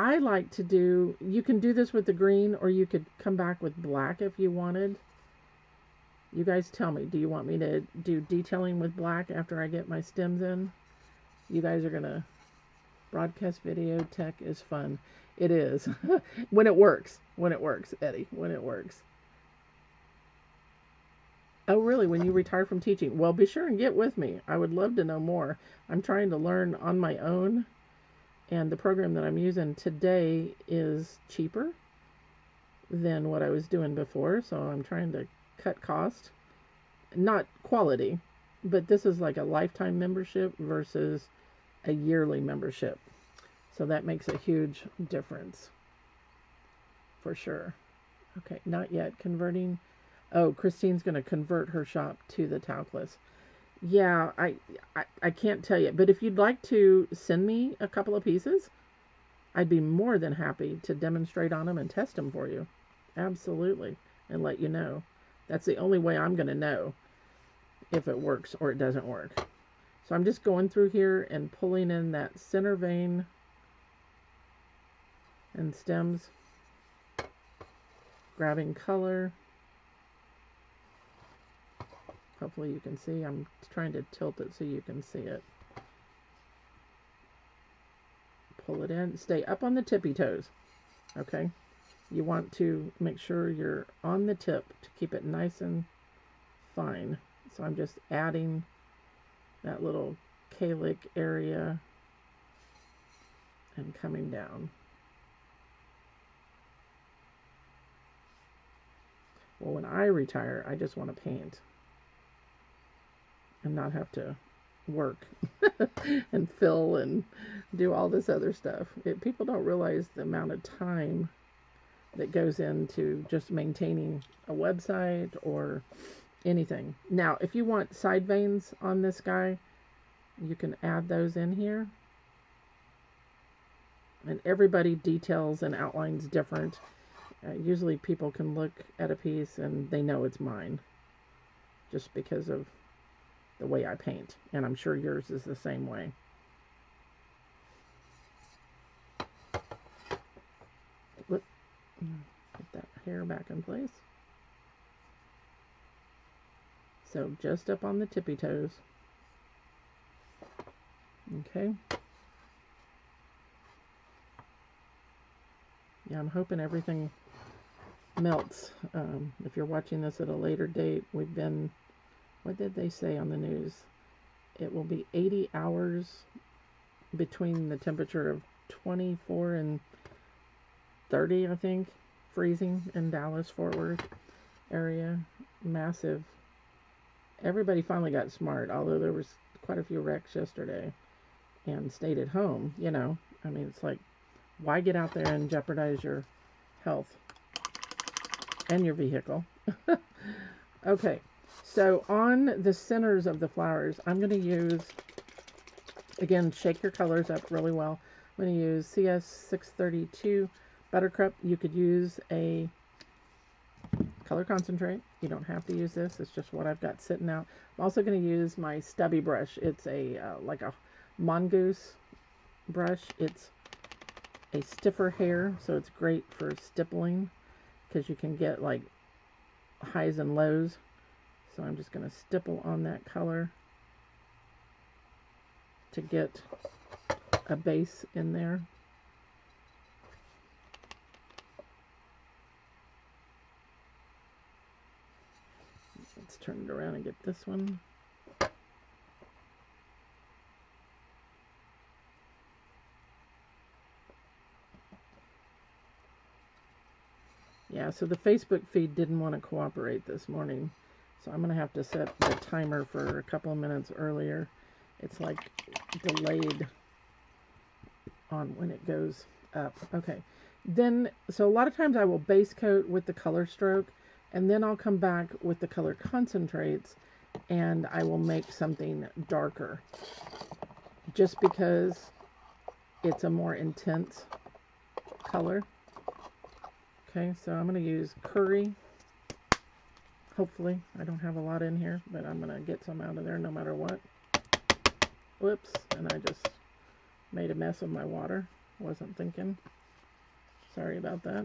I like to do, you can do this with the green, or you could come back with black if you wanted. You guys tell me, do you want me to do detailing with black after I get my stems in? You guys are gonna, broadcast video tech is fun. It is. When it works, Eddie, when it works. Oh, really? When you retire from teaching? Well, be sure and get with me. I would love to know more. I'm trying to learn on my own. And the program that I'm using today is cheaper than what I was doing before. So I'm trying to cut cost, not quality, but this is like a lifetime membership versus a yearly membership. So that makes a huge difference for sure. Okay, not yet converting. Oh, Christine's going to convert her shop to the Tauclus. Yeah, I can't tell you, but if you'd like to send me a couple of pieces, I'd be more than happy to demonstrate on them and test them for you. Absolutely. And let you know. That's the only way I'm going to know if it works or it doesn't work. So I'm just going through here and pulling in that center vein and stems, grabbing color. Hopefully you can see. I'm trying to tilt it so you can see it. Pull it in. Stay up on the tippy toes. Okay. You want to make sure you're on the tip to keep it nice and fine. So I'm just adding that little calic area and coming down. Well, when I retire, I just want to paint and not have to work and fill and do all this other stuff. People don't realize the amount of time that goes into just maintaining a website or anything. Now, if you want side veins on this guy, you can add those in here. And everybody details and outlines different. Usually people can look at a piece and they know it's mine just because of the way I paint, and I'm sure yours is the same way. Look, put that hair back in place. So just up on the tippy toes. Okay. Yeah, I'm hoping everything melts. If you're watching this at a later date, we've been, what did they say on the news? It will be 80 hours between the temperature of 24 and 30, I think, freezing in Dallas-Fort Worth area. Massive. Everybody finally got smart, although there was quite a few wrecks yesterday and stayed at home, you know. I mean, it's like, why get out there and jeopardize your health and your vehicle? Okay. So on the centers of the flowers, I'm going to use, again, shake your colors up really well. I'm going to use CS 632 Buttercup. You could use a color concentrate. You don't have to use this. It's just what I've got sitting out. I'm also going to use my stubby brush. It's a like a mongoose brush. It's a stiffer hair, so it's great for stippling because you can get like highs and lows. So I'm just going to stipple on that color to get a base in there. Let's turn it around and get this one. Yeah, so the Facebook feed didn't want to cooperate this morning. So I'm going to have to set the timer for a couple of minutes earlier. It's like delayed on when it goes up. Okay. Then, so a lot of times I will base coat with the color stroke, and then I'll come back with the color concentrates, and I will make something darker. Just because it's a more intense color. Okay, so I'm going to use curry. Hopefully, I don't have a lot in here, but I'm going to get some out of there no matter what. Whoops, and I just made a mess of my water. Wasn't thinking. Sorry about that.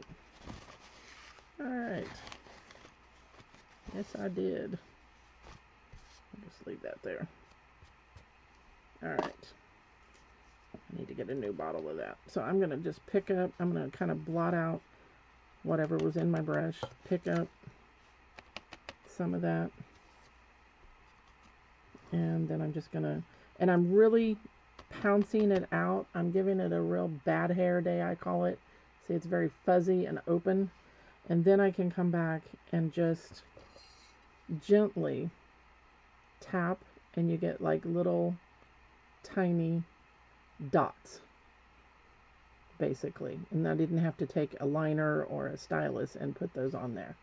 Alright. Yes, I did. I'll just leave that there. Alright. I need to get a new bottle of that. So I'm going to just pick up. I'm going to kind of blot out whatever was in my brush. Pick up some of that. And then I'm just going to... And I'm really pouncing it out. I'm giving it a real bad hair day, I call it. See, it's very fuzzy and open. And then I can come back and just gently tap, and you get like little tiny dots, basically. And I didn't have to take a liner or a stylus and put those on there.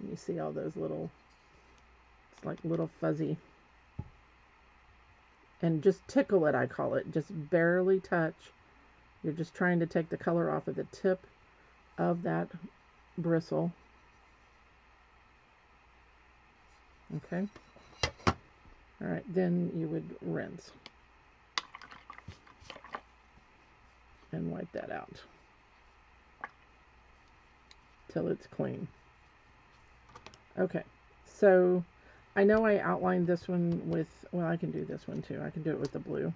And you see all those little, it's like little fuzzy. And just tickle it, I call it. Just barely touch. You're just trying to take the color off of the tip of that bristle. Okay. All right, then you would rinse and wipe that out till it's clean. Okay, so I know I outlined this one with, well, I can do this one too. I can do it with the blue.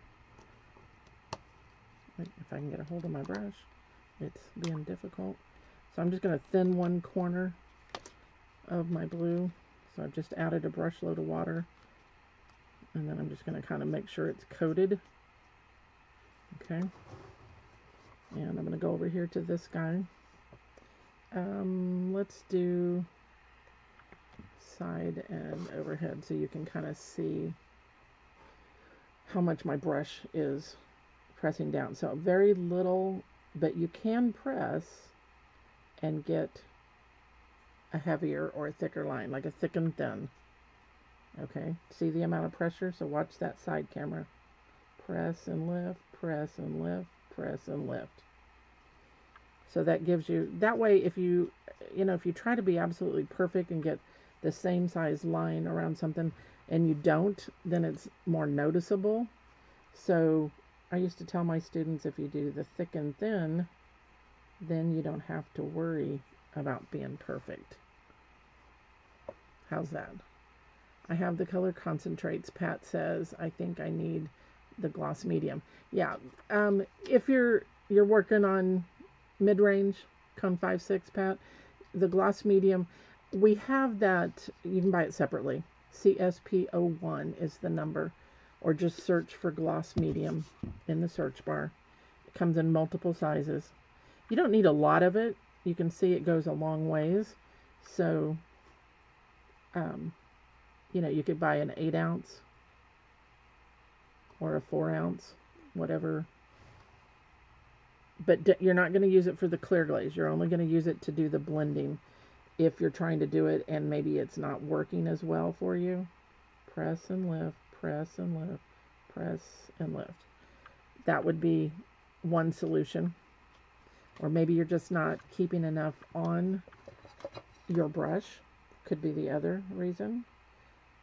If I can get a hold of my brush, it's being difficult. So I'm just going to thin one corner of my blue. So I've just added a brush load of water. And then I'm just going to kind of make sure it's coated. Okay. And I'm going to go over here to this guy. Let's do... side and overhead, so you can kind of see how much my brush is pressing down. So very little, but you can press and get a heavier or a thicker line, like a thick and thin. Okay, see the amount of pressure? So watch that side camera. Press and lift, press and lift, press and lift. So that gives you, that way if you, you know, if you try to be absolutely perfect and get the same size line around something and you don't, then it's more noticeable. So I used to tell my students, if you do the thick and thin, then you don't have to worry about being perfect. How's that? I have the color concentrates. Pat says, I think I need the gloss medium. Yeah, if you're working on mid-range, cone 5/6, Pat, the gloss medium, we have that, you can buy it separately. CSP01 is the number, or just search for gloss medium in the search bar. It comes in multiple sizes. You don't need a lot of it. You can see it goes a long ways. So, you know, you could buy an 8-ounce or a 4-ounce, whatever. But you're not going to use it for the clear glaze. You're only going to use it to do the blending. If you're trying to do it and maybe it's not working as well for you, press and lift, press and lift, press and lift. That would be one solution. Or maybe you're just not keeping enough on your brush. Could be the other reason.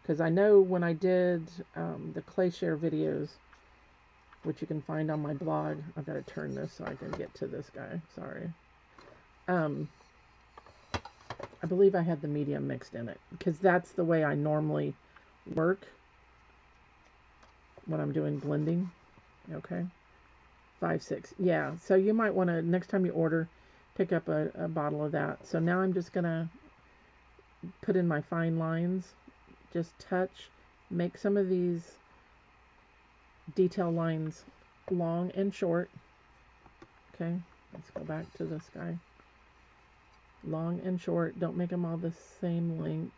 Because I know when I did the ClayShare videos, which you can find on my blog. I've got to turn this so I can get to this guy. Sorry. I believe I had the medium mixed in it, because that's the way I normally work when I'm doing blending. Okay. 5/6. Yeah. So you might want to, next time you order, pick up a bottle of that. So now I'm just going to put in my fine lines, just touch, make some of these detail lines long and short. Okay. Let's go back to this guy. Long and short. Don't make them all the same length.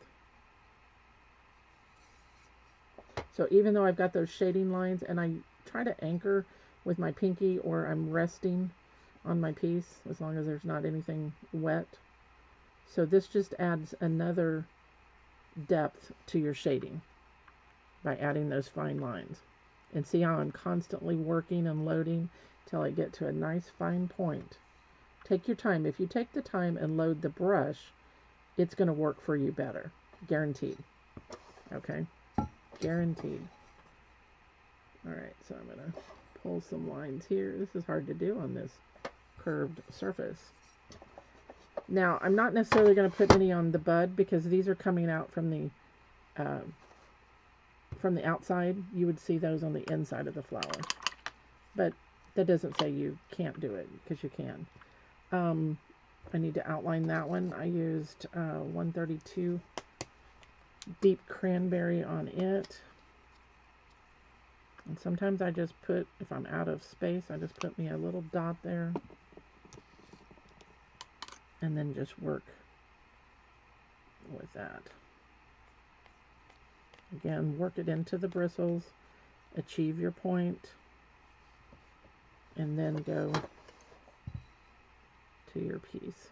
So even though I've got those shading lines, and I try to anchor with my pinky, or I'm resting on my piece, as long as there's not anything wet. So this just adds another depth to your shading by adding those fine lines. And see how I'm constantly working and loading till I get to a nice fine point. Take your time. If you take the time and load the brush, it's going to work for you better. Guaranteed. Okay? Guaranteed. Alright, so I'm going to pull some lines here. This is hard to do on this curved surface. Now, I'm not necessarily going to put any on the bud because these are coming out from the outside. You would see those on the inside of the flower. But that doesn't say you can't do it, because you can. I need to outline that one. I used 132 deep cranberry on it. And sometimes I just put, if I'm out of space, I just put me a little dot there. And then just work with that. Again, work it into the bristles, achieve your point, and then go to your piece.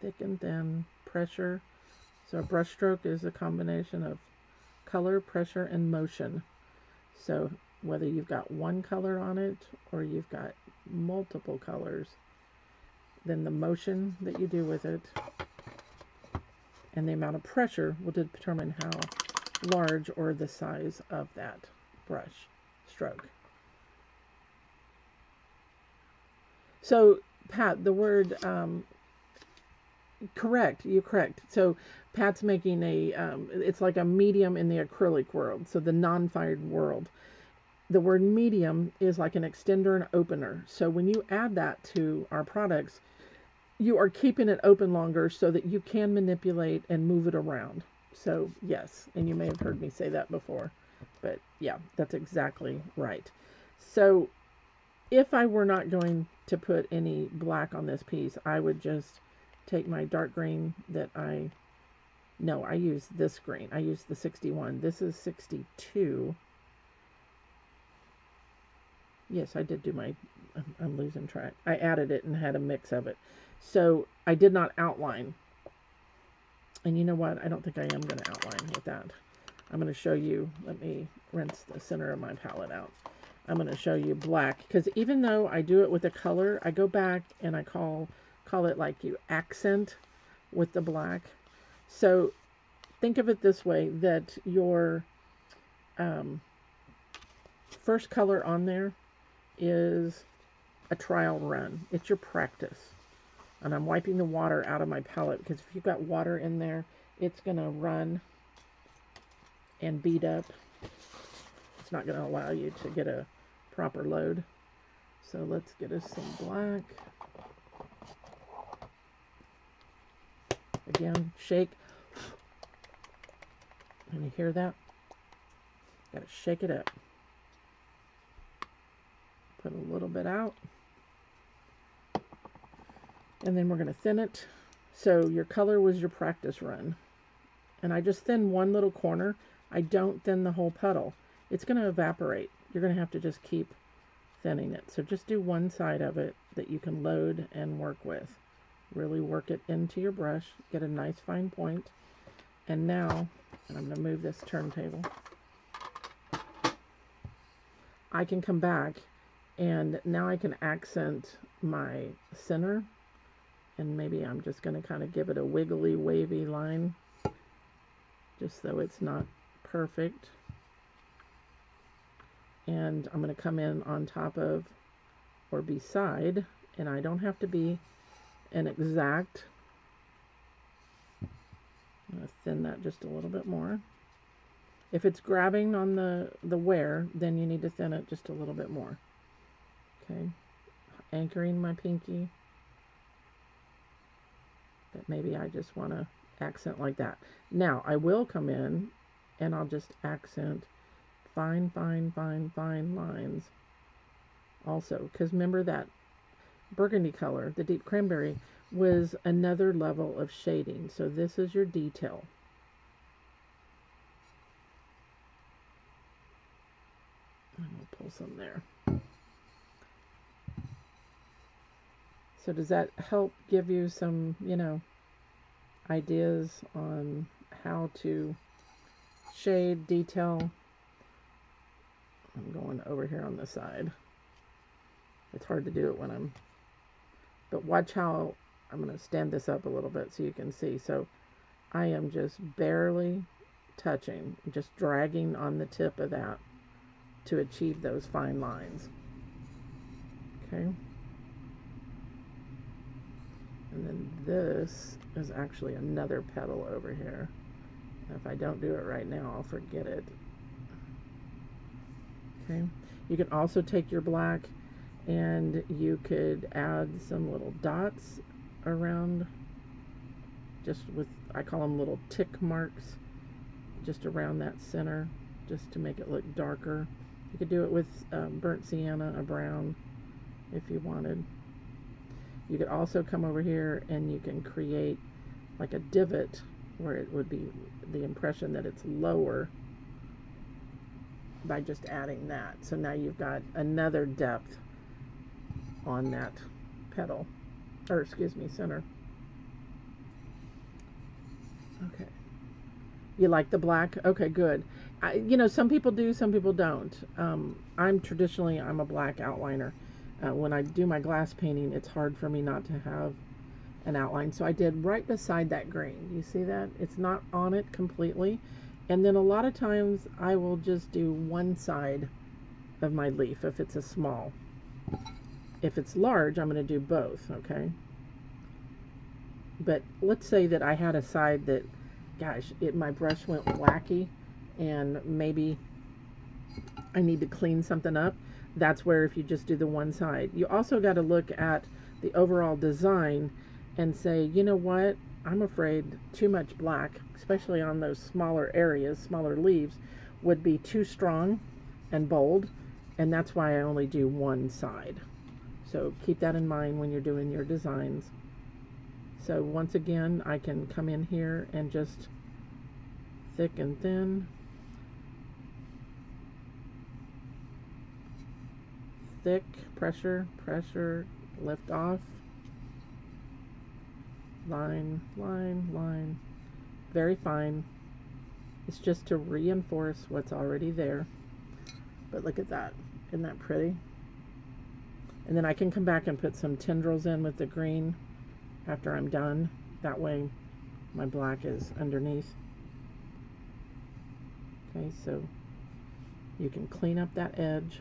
Thick and thin, pressure. So a brush stroke is a combination of color, pressure, and motion. So whether you've got one color on it or you've got multiple colors, then the motion that you do with it and the amount of pressure will determine how large or the size of that brush stroke. So, Pat, the word correct, you're correct. So Pat's making a, it's like a medium in the acrylic world, so the non-fired world. The word medium is like an extender and opener. So when you add that to our products, you are keeping it open longer so that you can manipulate and move it around. So yes, and you may have heard me say that before, but yeah, that's exactly right. So if I were not going to put any black on this piece, I would just take my dark green that I, no, I use this green. I use the 61. This is 62. Yes, I did do my, I'm losing track. I added it and had a mix of it. So I did not outline. And you know what? I don't think I am going to outline with that. I'm going to show you, let me rinse the center of my palette out. I'm going to show you black, because even though I do it with a color, I go back and I call it like you accent with the black. So think of it this way, that your first color on there is a trial run. It's your practice. And I'm wiping the water out of my palette, because if you've got water in there, it's going to run and bead up. It's not going to allow you to get a proper load. So let's get us some black. Again, shake. Can you hear that? Got to shake it up. Put a little bit out. And then we're going to thin it. So your color was your practice run. And I just thin one little corner. I don't thin the whole puddle. It's going to evaporate. You're going to have to just keep thinning it. So just do one side of it that you can load and work with. Really work it into your brush. Get a nice fine point. And now, and I'm going to move this turntable, I can come back and now I can accent my center. And maybe I'm just going to kind of give it a wiggly, wavy line, just though it's not perfect. And I'm going to come in on top of or beside, and I don't have to be an exact. I'm going to thin that just a little bit more. If it's grabbing on the wear, then you need to thin it just a little bit more. Okay, anchoring my pinky. But maybe I just want to accent like that. Now, I will come in and I'll just accent fine lines also. Because remember that burgundy color, the deep cranberry, was another level of shading. So this is your detail. I'm going to pull some there. So does that help give you some, you know, ideas on how to shade, detail? I'm going over here on the side. It's hard to do it when I'm, but watch how, I'm going to stand this up a little bit so you can see. So I am just barely touching, just dragging on the tip of that to achieve those fine lines. Okay. And then this is actually another petal over here. And if I don't do it right now, I'll forget it. Okay. You can also take your black and you could add some little dots around, just with, I call them little tick marks, just around that center, just to make it look darker. You could do it with burnt sienna, a brown, if you wanted. You could also come over here and you can create like a divot where it would be the impression that it's lower by just adding that. So now you've got another depth on that petal, or excuse me, center. Okay. You like the black? Okay, good. You know, some people do, some people don't. I'm a black outliner. When I do my glass painting, it's hard for me not to have an outline. So I did right beside that green. You see that? It's not on it completely. And then a lot of times I will just do one side of my leaf if it's a small. If it's large, I'm going to do both, okay? But let's say that I had a side that, gosh, my brush went wacky and maybe I need to clean something up. That's where if you just do the one side. You also got to look at the overall design and say, you know what, I'm afraid too much black, especially on those smaller areas, smaller leaves, would be too strong and bold, and that's why I only do one side. So keep that in mind when you're doing your designs. So once again, I can come in here and just thick and thin, thick, pressure, pressure, lift off, line, line, line, very fine. It's just to reinforce what's already there. But look at that, isn't that pretty? And then I can come back and put some tendrils in with the green after I'm done. That way my black is underneath. Okay, so you can clean up that edge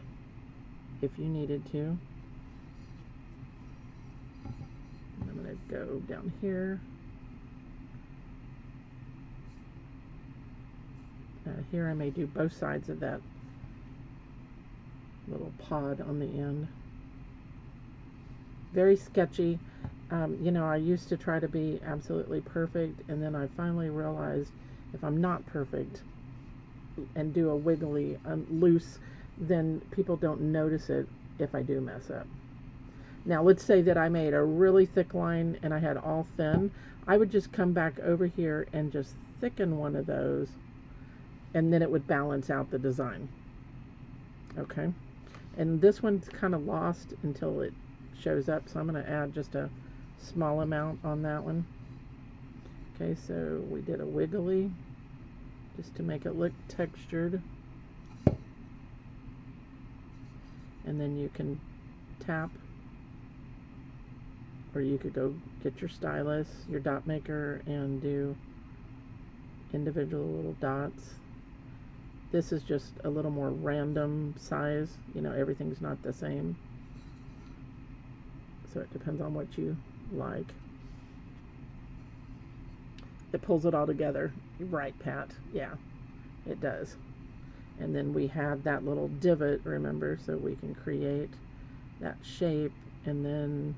if you needed to. And I'm going to go down here. Here I may do both sides of that little pod on the end. Very sketchy. You know, I used to try to be absolutely perfect, and then I finally realized if I'm not perfect and do a wiggly, loose, then people don't notice it if I do mess up. Now, let's say that I made a really thick line and I had all thin. I would just come back over here and just thicken one of those, and then it would balance out the design. Okay? And this one's kind of lost until it shows up, so I'm going to add just a small amount on that one. Okay, so we did a wiggly just to make it look textured. And then you can tap, or you could go get your stylus, your dot maker, and do individual little dots. This is just a little more random size. You know, everything's not the same. So it depends on what you like. It pulls it all together. You're right, Pat. Yeah, it does. And then we have that little divot, remember, so we can create that shape and then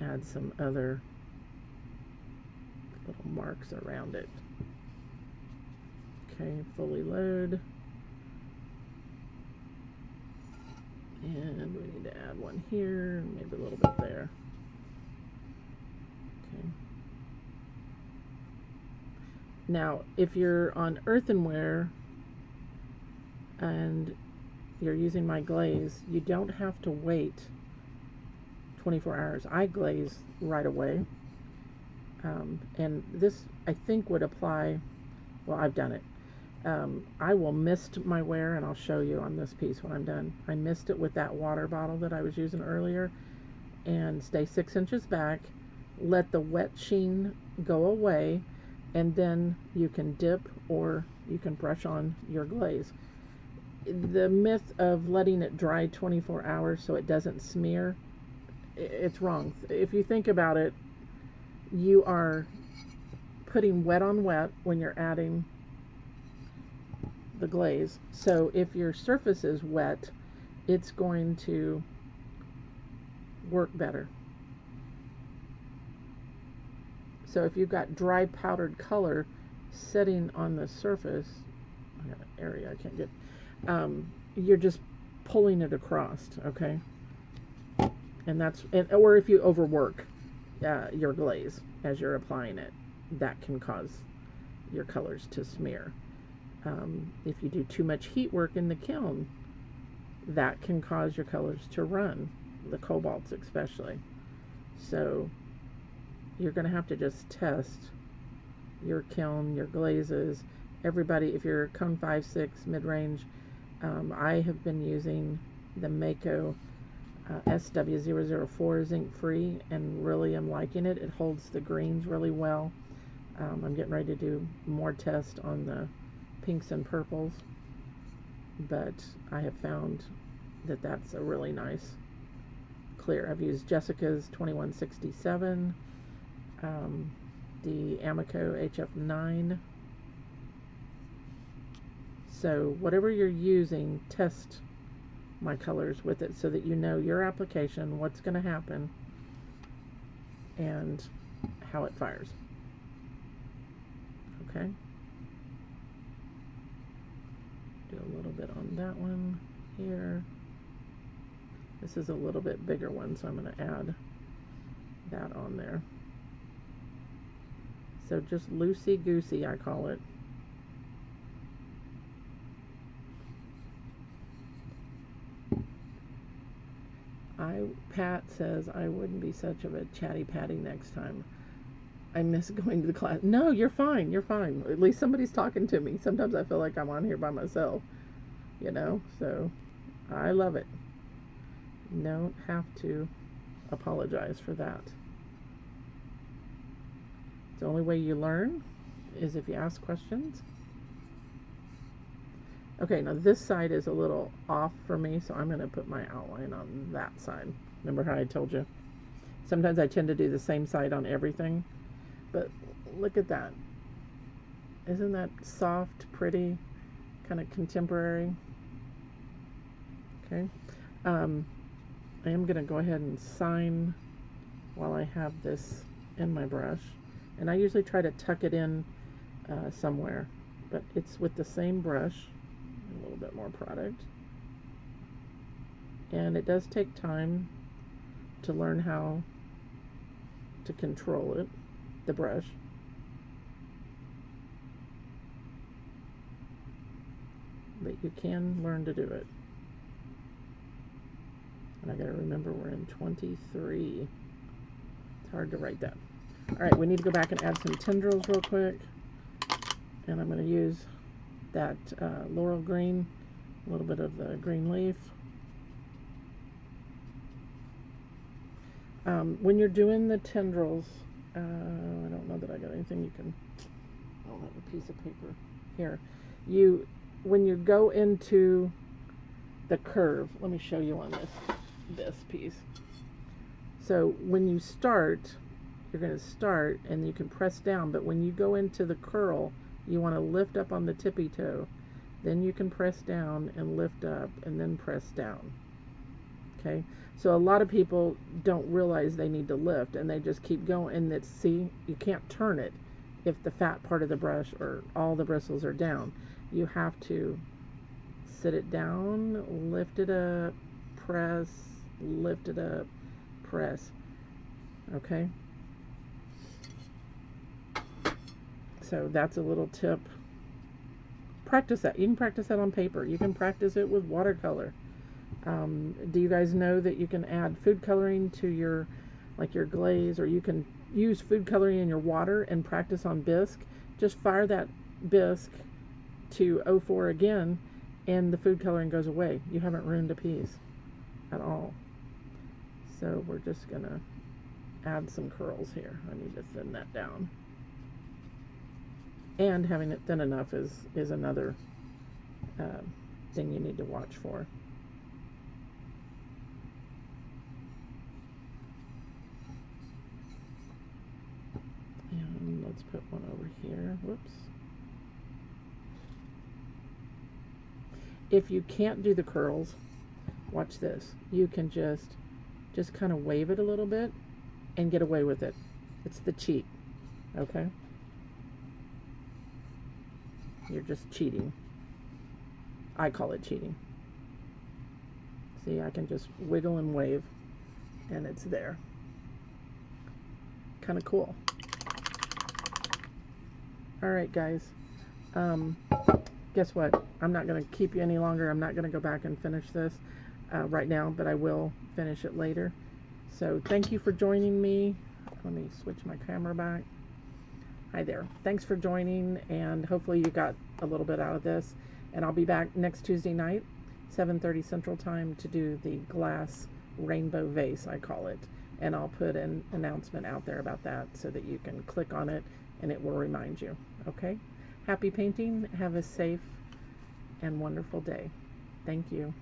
add some other little marks around it. Okay, fully load. And we need to add one here, maybe a little bit there. Okay. Now, if you're on earthenware and you're using my glaze, you don't have to wait 24 hours. I glaze right away. And this, I think, would apply, well, I've done it. I will mist my ware, and I'll show you on this piece when I'm done. I mist it with that water bottle that I was using earlier, and stay 6 inches back, let the wet sheen go away, and then you can dip or you can brush on your glaze. the myth of letting it dry 24 hours so it doesn't smear, it's wrong. If you think about it, you are putting wet on wet when you're adding the glaze. So if your surface is wet, it's going to work better. So if you've got dry powdered color sitting on the surface, I got an area I can't get, you're just pulling it across, okay? And that's, and, or if you overwork your glaze as you're applying it, that can cause your colors to smear. If you do too much heat work in the kiln, that can cause your colors to run, the cobalts especially. So you're going to have to just test your kiln, your glazes, everybody. If you're cone 5, 6, mid-range, I have been using the Mako SW004 zinc free and really am liking it. It holds the greens really well. I'm getting ready to do more tests on the pinks and purples, but I have found that that's a really nice clear. I've used Jessica's 2167, the Amaco HF9. So whatever you're using, test my colors with it so that you know your application, what's going to happen, and how it fires. Okay. Do a little bit on that one here. This is a little bit bigger one, so I'm going to add that on there. So just loosey-goosey, I call it. Pat says, I wouldn't be such of a chatty patty next time. I miss going to the class. No, you're fine. You're fine. At least somebody's talking to me. Sometimes I feel like I'm on here by myself, you know, so I love it. You don't have to apologize for that. The only way you learn is if you ask questions. Okay, now this side is a little off for me, so I'm going to put my outline on that side. Remember how I told you? Sometimes I tend to do the same side on everything, but look at that. Isn't that soft, pretty, kind of contemporary? Okay. I am going to go ahead and sign while I have this in my brush. And I usually try to tuck it in somewhere, but it's with the same brush. A little bit more product, and it does take time to learn how to control it, the brush. But you can learn to do it. And I gotta remember we're in 23. It's hard to write that. All right, we need to go back and add some tendrils real quick, and I'm gonna use that laurel green, a little bit of the green leaf. When you're doing the tendrils, I don't know that I got anything you can, I don't have a piece of paper here. You, when you go into the curve, let me show you on this piece. So when you start, you're gonna start and you can press down, but when you go into the curl, you want to lift up on the tippy toe, then you can press down and lift up and then press down. Okay, so a lot of people don't realize they need to lift and they just keep going, and that's, see, you can't turn it if the fat part of the brush or all the bristles are down. You have to sit it down, lift it up, press, lift it up, press. Okay. So that's a little tip. Practice that. You can practice that on paper. You can practice it with watercolor. Do you guys know that you can add food coloring to your, like your glaze, or you can use food coloring in your water and practice on bisque? Just fire that bisque to 04 again, and the food coloring goes away. You haven't ruined a piece at all. So we're just going to add some curls here. I need to thin that down. And having it thin enough is another thing you need to watch for. And let's put one over here. Whoops. If you can't do the curls, watch this. You can just kind of wave it a little bit and get away with it. It's the cheat, okay? You're just cheating. I call it cheating. See, I can just wiggle and wave, and it's there. Kind of cool. All right, guys. Guess what? I'm not going to keep you any longer. I'm not going to go back and finish this right now, but I will finish it later. So thank you for joining me. Let me switch my camera back. Hi there. Thanks for joining, and hopefully you got a little bit out of this. And I'll be back next Tuesday night, 7:30 Central Time, to do the glass rainbow vase, I call it. And I'll put an announcement out there about that so that you can click on it and it will remind you. Okay? Happy painting. Have a safe and wonderful day. Thank you.